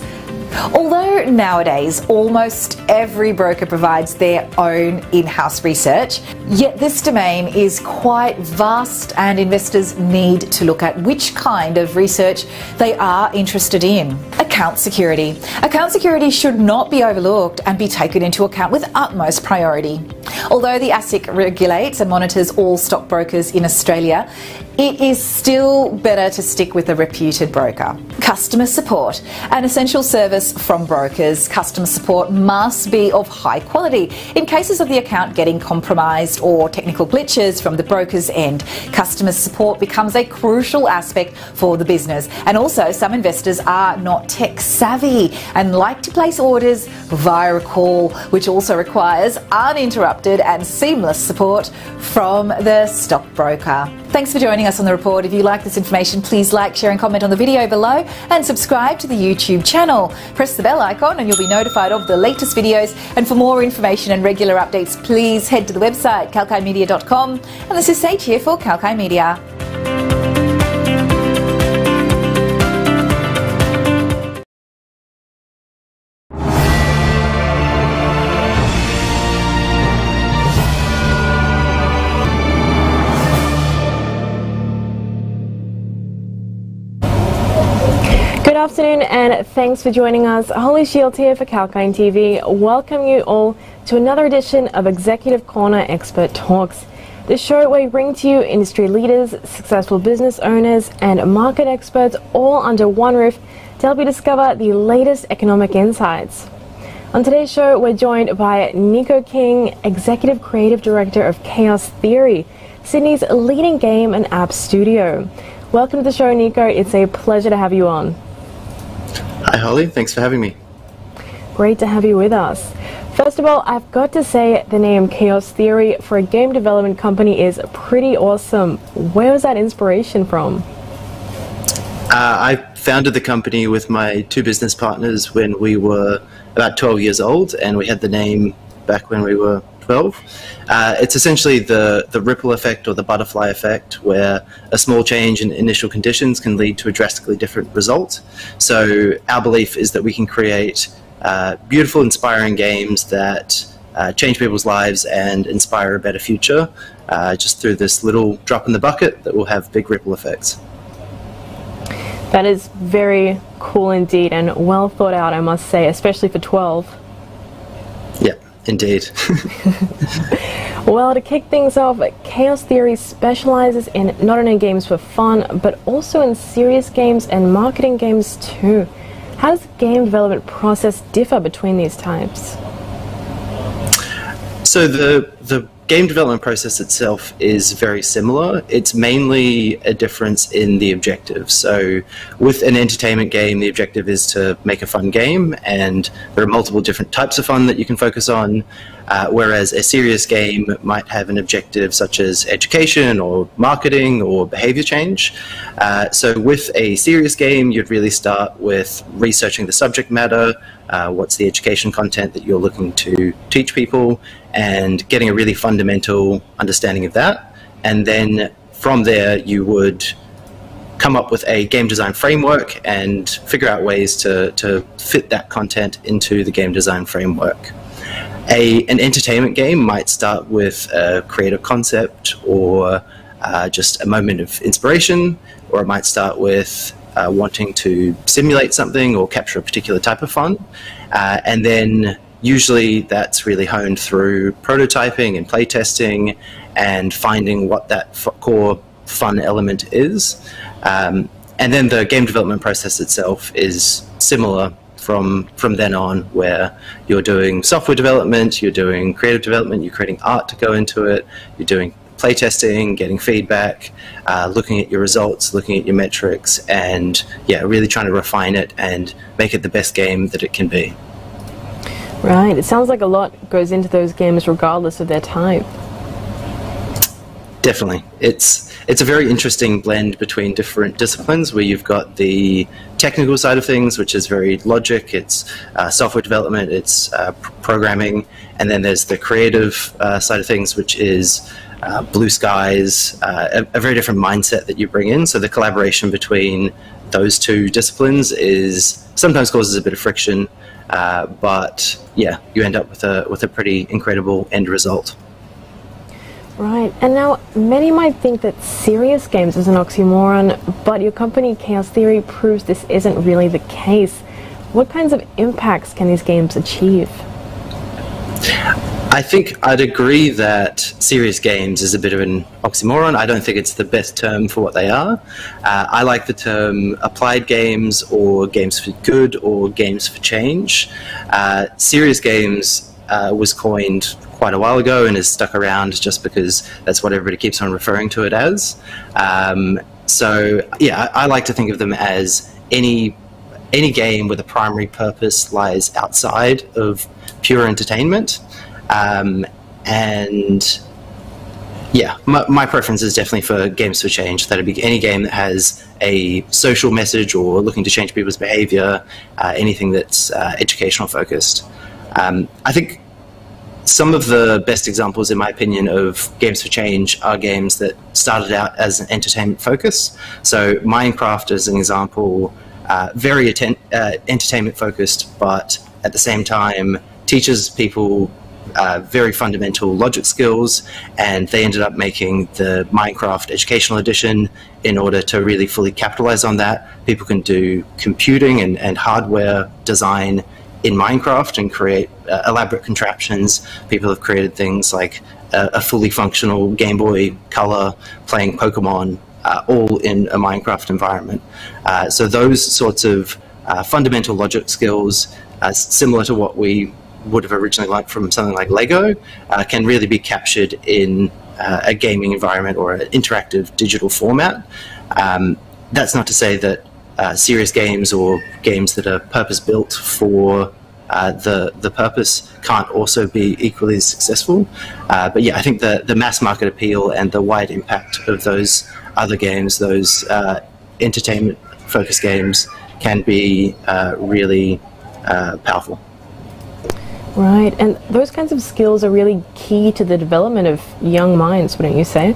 Although nowadays almost every broker provides their own in-house research, yet this domain is quite vast and investors need to look at which kind of research they are interested in. Account security. Account security should not be overlooked and be taken into account with utmost priority. Although the ASIC regulates and monitors all stockbrokers in Australia, it is still better to stick with a reputed broker. Customer support. An essential service from brokers. Customer support must be of high quality. In cases of the account getting compromised or technical glitches from the broker's end, customer support becomes a crucial aspect for the business. And also, some investors are not tech savvy and like to place orders via a call, which also requires uninterrupted and seamless support from the stockbroker. Thanks for joining us on The Report. If you like this information, please like, share and comment on the video below and subscribe to the YouTube channel. Press the bell icon and you'll be notified of the latest videos. And for more information and regular updates, please head to the website kalkinemedia.com. And this is Sage here for Kalkine Media. Good afternoon and thanks for joining us. Holly Shield here for Kalkine TV. Welcome you all to another edition of Executive Corner Expert Talks. This show where we bring to you industry leaders, successful business owners and market experts all under one roof to help you discover the latest economic insights. On today's show we're joined by Nico King, Executive Creative Director of Chaos Theory, Sydney's leading game and app studio. Welcome to the show, Nico. It's a pleasure to have you on. Hi Holly, thanks for having me. Great to have you with us. First of all, I've got to say the name Chaos Theory for a game development company is pretty awesome. Where was that inspiration from? I founded the company with my two business partners when we were about 12 years old, and we had the name back when we were 12. It's essentially the ripple effect or the butterfly effect, where a small change in initial conditions can lead to a drastically different result. So our belief is that we can create beautiful, inspiring games that change people's lives and inspire a better future just through this little drop in the bucket that will have big ripple effects. That is very cool indeed, and well thought out, I must say, especially for 12. Indeed. Well, to kick things off, Chaos Theory specializes in not only games for fun, but also in serious games and marketing games too. How does the game development process differ between these types? So the game development process itself is very similar. It's mainly a difference in the objective. So with an entertainment game, the objective is to make a fun game, and there are multiple different types of fun that you can focus on, whereas a serious game might have an objective such as education or marketing or behavior change. So with a serious game, you'd really start with researching the subject matter, what's the education content that you're looking to teach people, and getting a really fundamental understanding of that. And then from there, you would come up with a game design framework and figure out ways to fit that content into the game design framework. An entertainment game might start with a creative concept or just a moment of inspiration, or it might start with wanting to simulate something or capture a particular type of fun, and then usually that's really honed through prototyping and playtesting and finding what that core fun element is. And then the game development process itself is similar from then on, where you're doing software development, you're doing creative development, you're creating art to go into it, you're doing playtesting, getting feedback, looking at your results, looking at your metrics, and yeah, really trying to refine it and make it the best game that it can be. Right, it sounds like a lot goes into those games regardless of their type. Definitely. It's a very interesting blend between different disciplines, where you've got the technical side of things, which is very logic, it's software development, it's programming, and then there's the creative side of things, which is blue skies, a very different mindset that you bring in. So the collaboration between those two disciplines is sometimes causes a bit of friction, but yeah, you end up with a pretty incredible end result. Right, and now many might think that serious games is an oxymoron, but your company Chaos Theory proves this isn't really the case. What kinds of impacts can these games achieve? I think I'd agree that serious games is a bit of an oxymoron. I don't think it's the best term for what they are. I like the term applied games, or games for good, or games for change. Serious games was coined quite a while ago and is stuck around just because that's what everybody keeps on referring to it as. So yeah, I like to think of them as any game where the primary purpose lies outside of pure entertainment. And yeah, my preference is definitely for games for change. That'd be any game that has a social message or looking to change people's behavior, anything that's educational focused. I think some of the best examples, in my opinion, of games for change are games that started out as an entertainment focus. So Minecraft is an example, very entertainment focused, but at the same time teaches people very fundamental logic skills, and they ended up making the Minecraft Educational Edition in order to really fully capitalize on that. People can do computing and hardware design in Minecraft and create elaborate contraptions. People have created things like a fully functional Game Boy Color playing Pokemon, all in a Minecraft environment. So those sorts of fundamental logic skills, similar to what we would have originally liked from something like Lego, can really be captured in a gaming environment or an interactive digital format. That's not to say that serious games or games that are purpose-built for the purpose can't also be equally as successful. But yeah, I think the mass market appeal and the wide impact of those other games, those entertainment-focused games, can be really powerful. Right, and those kinds of skills are really key to the development of young minds, wouldn't you say?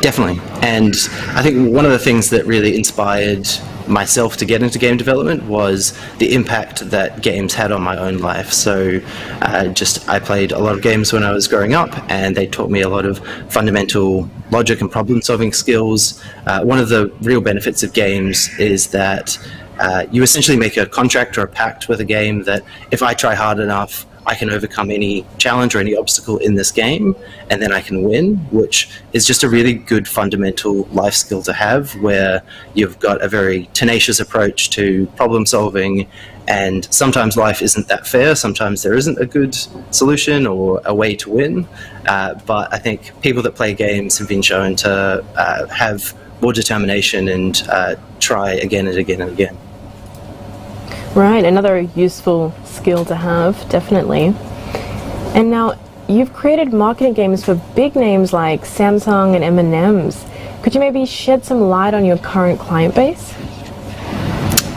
Definitely. And I think one of the things that really inspired myself to get into game development was the impact that games had on my own life. So I played a lot of games when I was growing up, and they taught me a lot of fundamental logic and problem-solving skills. One of the real benefits of games is that you essentially make a contract or a pact with a game that if I try hard enough, I can overcome any challenge or any obstacle in this game, and then I can win, which is just a really good fundamental life skill to have, where you've got a very tenacious approach to problem solving, and sometimes life isn't that fair, sometimes there isn't a good solution or a way to win, but I think people that play games have been shown to have more determination and try again and again and again. Right, another useful skill to have, definitely. And now, you've created marketing games for big names like Samsung and M&M's. Could you maybe shed some light on your current client base?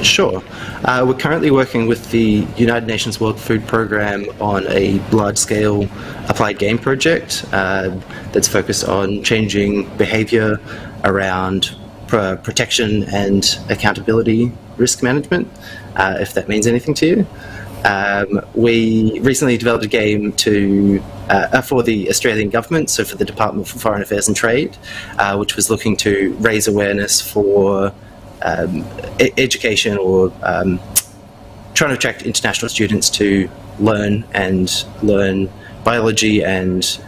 Sure. We're currently working with the United Nations World Food Programme on a large-scale applied game project that's focused on changing behaviour around protection and accountability risk management, if that means anything to you. We recently developed a game to for the Australian government, so for the Department for Foreign Affairs and Trade, which was looking to raise awareness for education or trying to attract international students to learn biology and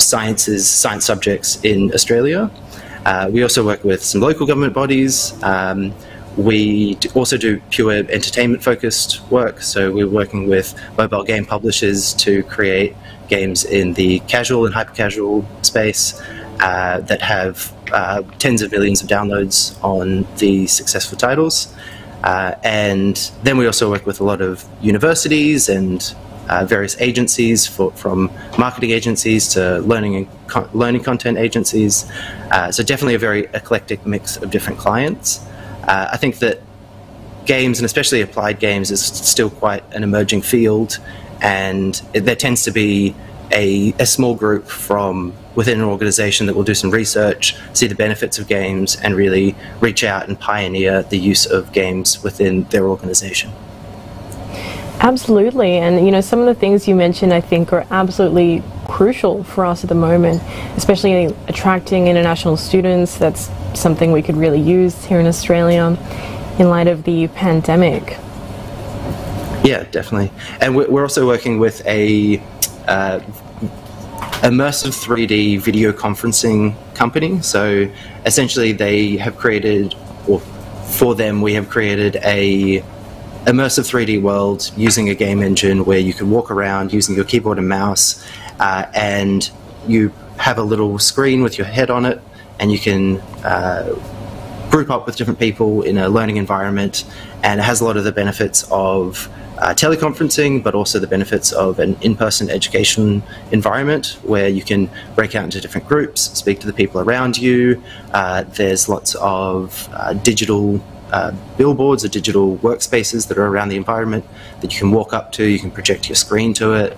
science subjects in Australia. We also work with some local government bodies. We also do pure entertainment-focused work, so we're working with mobile game publishers to create games in the casual and hyper-casual space that have tens of millions of downloads on the successful titles. And then we also work with a lot of universities and various agencies, from marketing agencies to learning content agencies. So definitely a very eclectic mix of different clients. I think that games, and especially applied games, is still quite an emerging field, and there tends to be a small group from within an organisation that will do some research, see the benefits of games, and really reach out and pioneer the use of games within their organisation. Absolutely, and you know, some of the things you mentioned I think are absolutely crucial for us at the moment, especially attracting international students. That's something we could really use here in Australia in light of the pandemic. Yeah, definitely. And we're also working with a immersive 3D video conferencing company. So essentially they have created, or for them we have created, a immersive 3D world using a game engine where you can walk around using your keyboard and mouse, and you have a little screen with your head on it, and you can group up with different people in a learning environment. And it has a lot of the benefits of teleconferencing, but also the benefits of an in-person education environment where you can break out into different groups, speak to the people around you. There's lots of digital billboards or digital workspaces that are around the environment that you can walk up to, you can project your screen to it,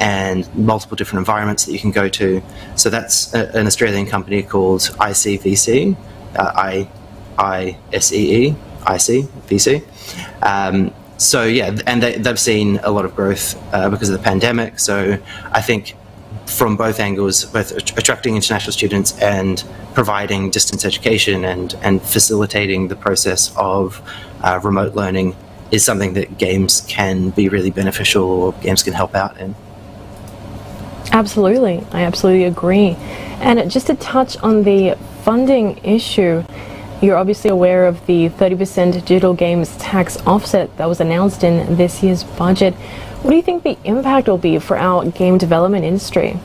and multiple different environments that you can go to. So that's an Australian company called ICVC, ICVC. So yeah, and they've seen a lot of growth because of the pandemic, so I think from both angles, both attracting international students and providing distance education and facilitating the process of remote learning is something that games can be really beneficial, or games can help out in. Absolutely, I absolutely agree. And just to touch on the funding issue, you're obviously aware of the 30% digital games tax offset that was announced in this year's budget. What do you think the impact will be for our game development industry?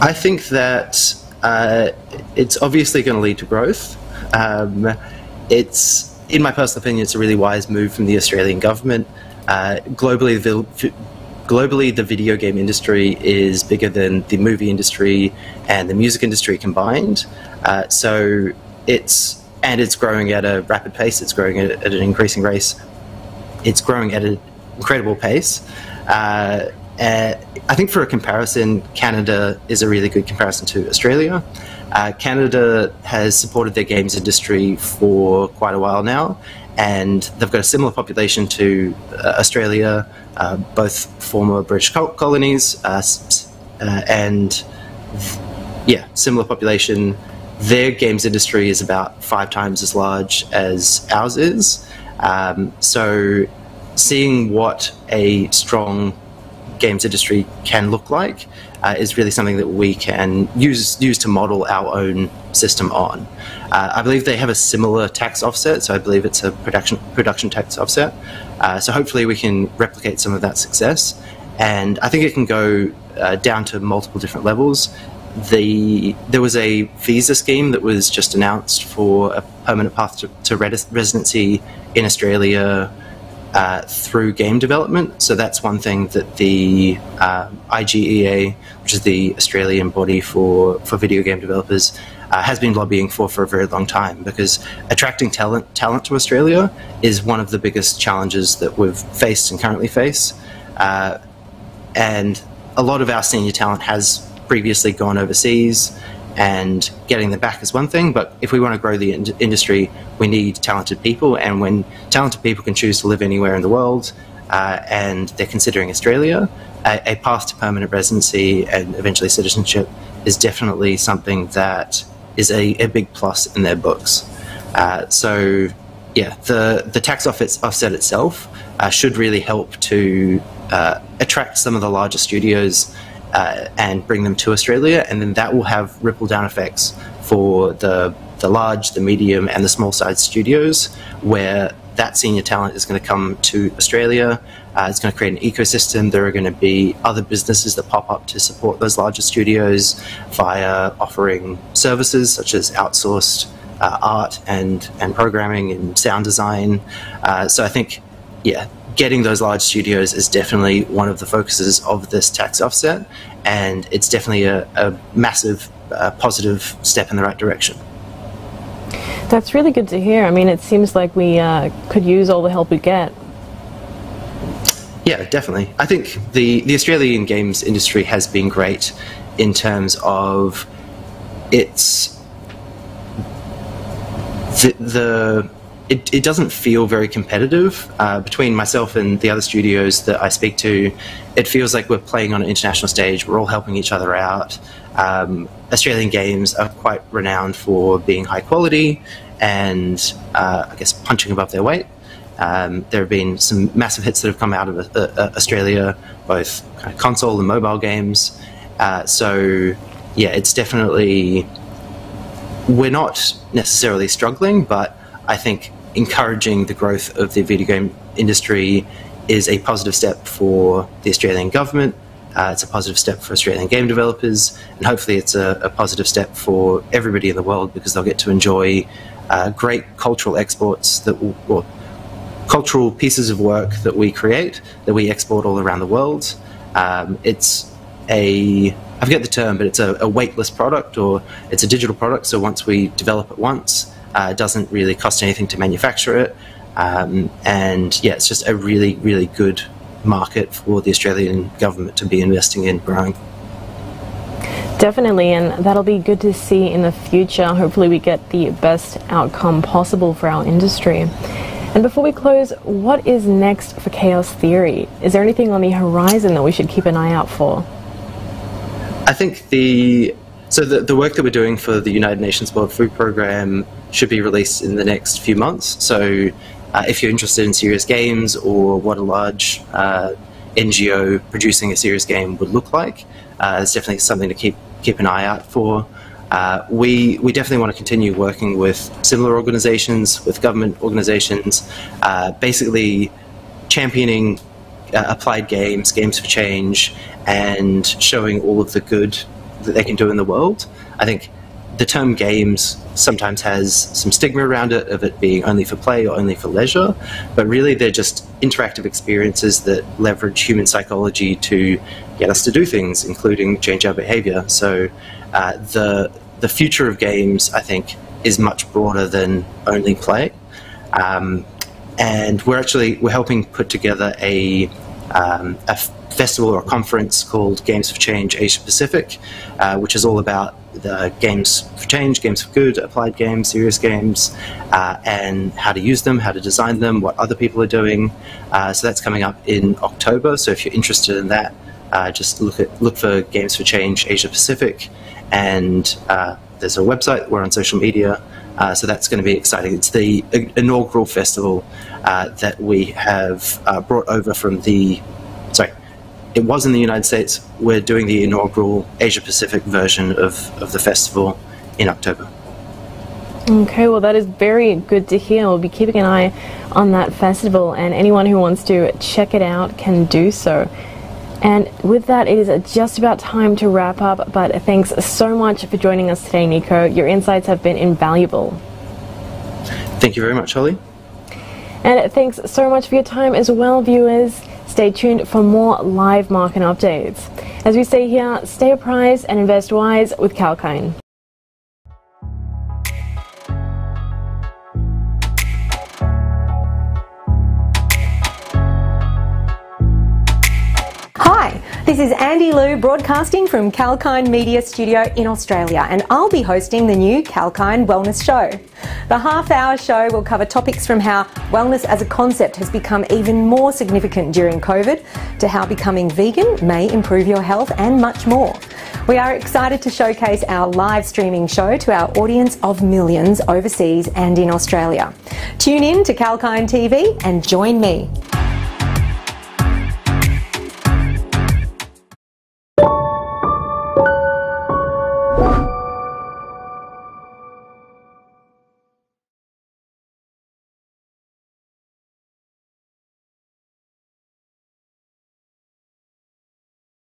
I think that it's obviously going to lead to growth. It's, in my personal opinion, it's a really wise move from the Australian government. Globally, the video game industry is bigger than the movie industry and the music industry combined. So it's growing at a rapid pace. It's growing at an increasing rate. It's growing at an incredible pace. I think for a comparison, Canada is a really good comparison to Australia. Canada has supported their games industry for quite a while now, and they've got a similar population to Australia, both former British colonies, and yeah, similar population. Their games industry is about 5 times as large as ours is. So seeing what a strong games industry can look like is really something that we can use to model our own system on. I believe they have a similar tax offset, so I believe it's a production tax offset. So hopefully we can replicate some of that success, and I think it can go down to multiple different levels. There was a visa scheme that was just announced for a permanent path to residency in Australia through game development. So that's one thing that the IGEA, which is the Australian body for video game developers, has been lobbying for a very long time, because attracting talent to Australia is one of the biggest challenges that we've faced and currently face. And a lot of our senior talent has previously gone overseas, and getting them back is one thing, but if we want to grow the industry, we need talented people, and when talented people can choose to live anywhere in the world and they're considering Australia, a path to permanent residency and eventually citizenship is definitely something that is a big plus in their books. So yeah, the tax offset itself should really help to attract some of the larger studios and bring them to Australia, and then that will have ripple down effects for the large, the medium and the small sized studios, where that senior talent is going to come to Australia. It's going to create an ecosystem. There are going to be other businesses that pop up to support those larger studios via offering services such as outsourced art and programming and sound design. So I think, yeah, getting those large studios is definitely one of the focuses of this tax offset, and it's definitely a massive positive step in the right direction. That's really good to hear. I mean, it seems like we could use all the help we get. Yeah, definitely. I think the Australian games industry has been great in terms of its it doesn't feel very competitive. Between myself and the other studios that I speak to, it feels like we're playing on an international stage. We're all helping each other out. Australian games are quite renowned for being high quality and I guess punching above their weight. There have been some massive hits that have come out of Australia, both kind of console and mobile games. So yeah, it's definitely, we're not necessarily struggling, but I think encouraging the growth of the video game industry is a positive step for the Australian government. It's a positive step for Australian game developers, and hopefully it's a positive step for everybody in the world, because they'll get to enjoy great cultural exports that will, or cultural pieces of work that we create, that we export all around the world. It's I forget the term, but it's a weightless product, or it's a digital product, so once we develop it once, it doesn't really cost anything to manufacture it. And yeah, it's just a really, really good market for the Australian government to be investing in growing. Definitely, and that'll be good to see in the future. Hopefully we get the best outcome possible for our industry. And before we close, what is next for Chaos Theory? Is there anything on the horizon that we should keep an eye out for? I think the work that we're doing for the United Nations World Food Programme should be released in the next few months. So if you're interested in serious games, or what a large NGO producing a serious game would look like, it's definitely something to keep an eye out for. We definitely want to continue working with similar organisations, with government organisations, basically championing applied games, games for change, and showing all of the good that they can do in the world. I think the term games sometimes has some stigma around it, of it being only for play or only for leisure, but really they're just interactive experiences that leverage human psychology to get us to do things, including change our behaviour. So the future of games, I think, is much broader than only play. And we're helping put together a festival or a conference called Games for Change Asia Pacific, which is all about the games for change, games for good, applied games, serious games, and how to use them, how to design them, what other people are doing. So that's coming up in October. So if you're interested in that, just look for Games for Change Asia Pacific, and there's a website. We're on social media, so that's going to be exciting. It's the inaugural festival that we have brought over from the. Sorry, it was in the United States. We're doing the inaugural Asia Pacific version of the festival in October. Okay, well that is very good to hear. We'll be keeping an eye on that festival, and anyone who wants to check it out can do so. And with that, it is just about time to wrap up, but thanks so much for joining us today, Nico. Your insights have been invaluable. Thank you very much, Holly. And thanks so much for your time as well, viewers. Stay tuned for more live market updates. As we say here, stay apprised and invest wise with Kalkine. This is Andy Liu broadcasting from Kalkine Media Studio in Australia, and I'll be hosting the new Kalkine Wellness Show. The half-hour show will cover topics from how wellness as a concept has become even more significant during COVID, to how becoming vegan may improve your health, and much more. We are excited to showcase our live streaming show to our audience of millions overseas and in Australia. Tune in to Kalkine TV and join me.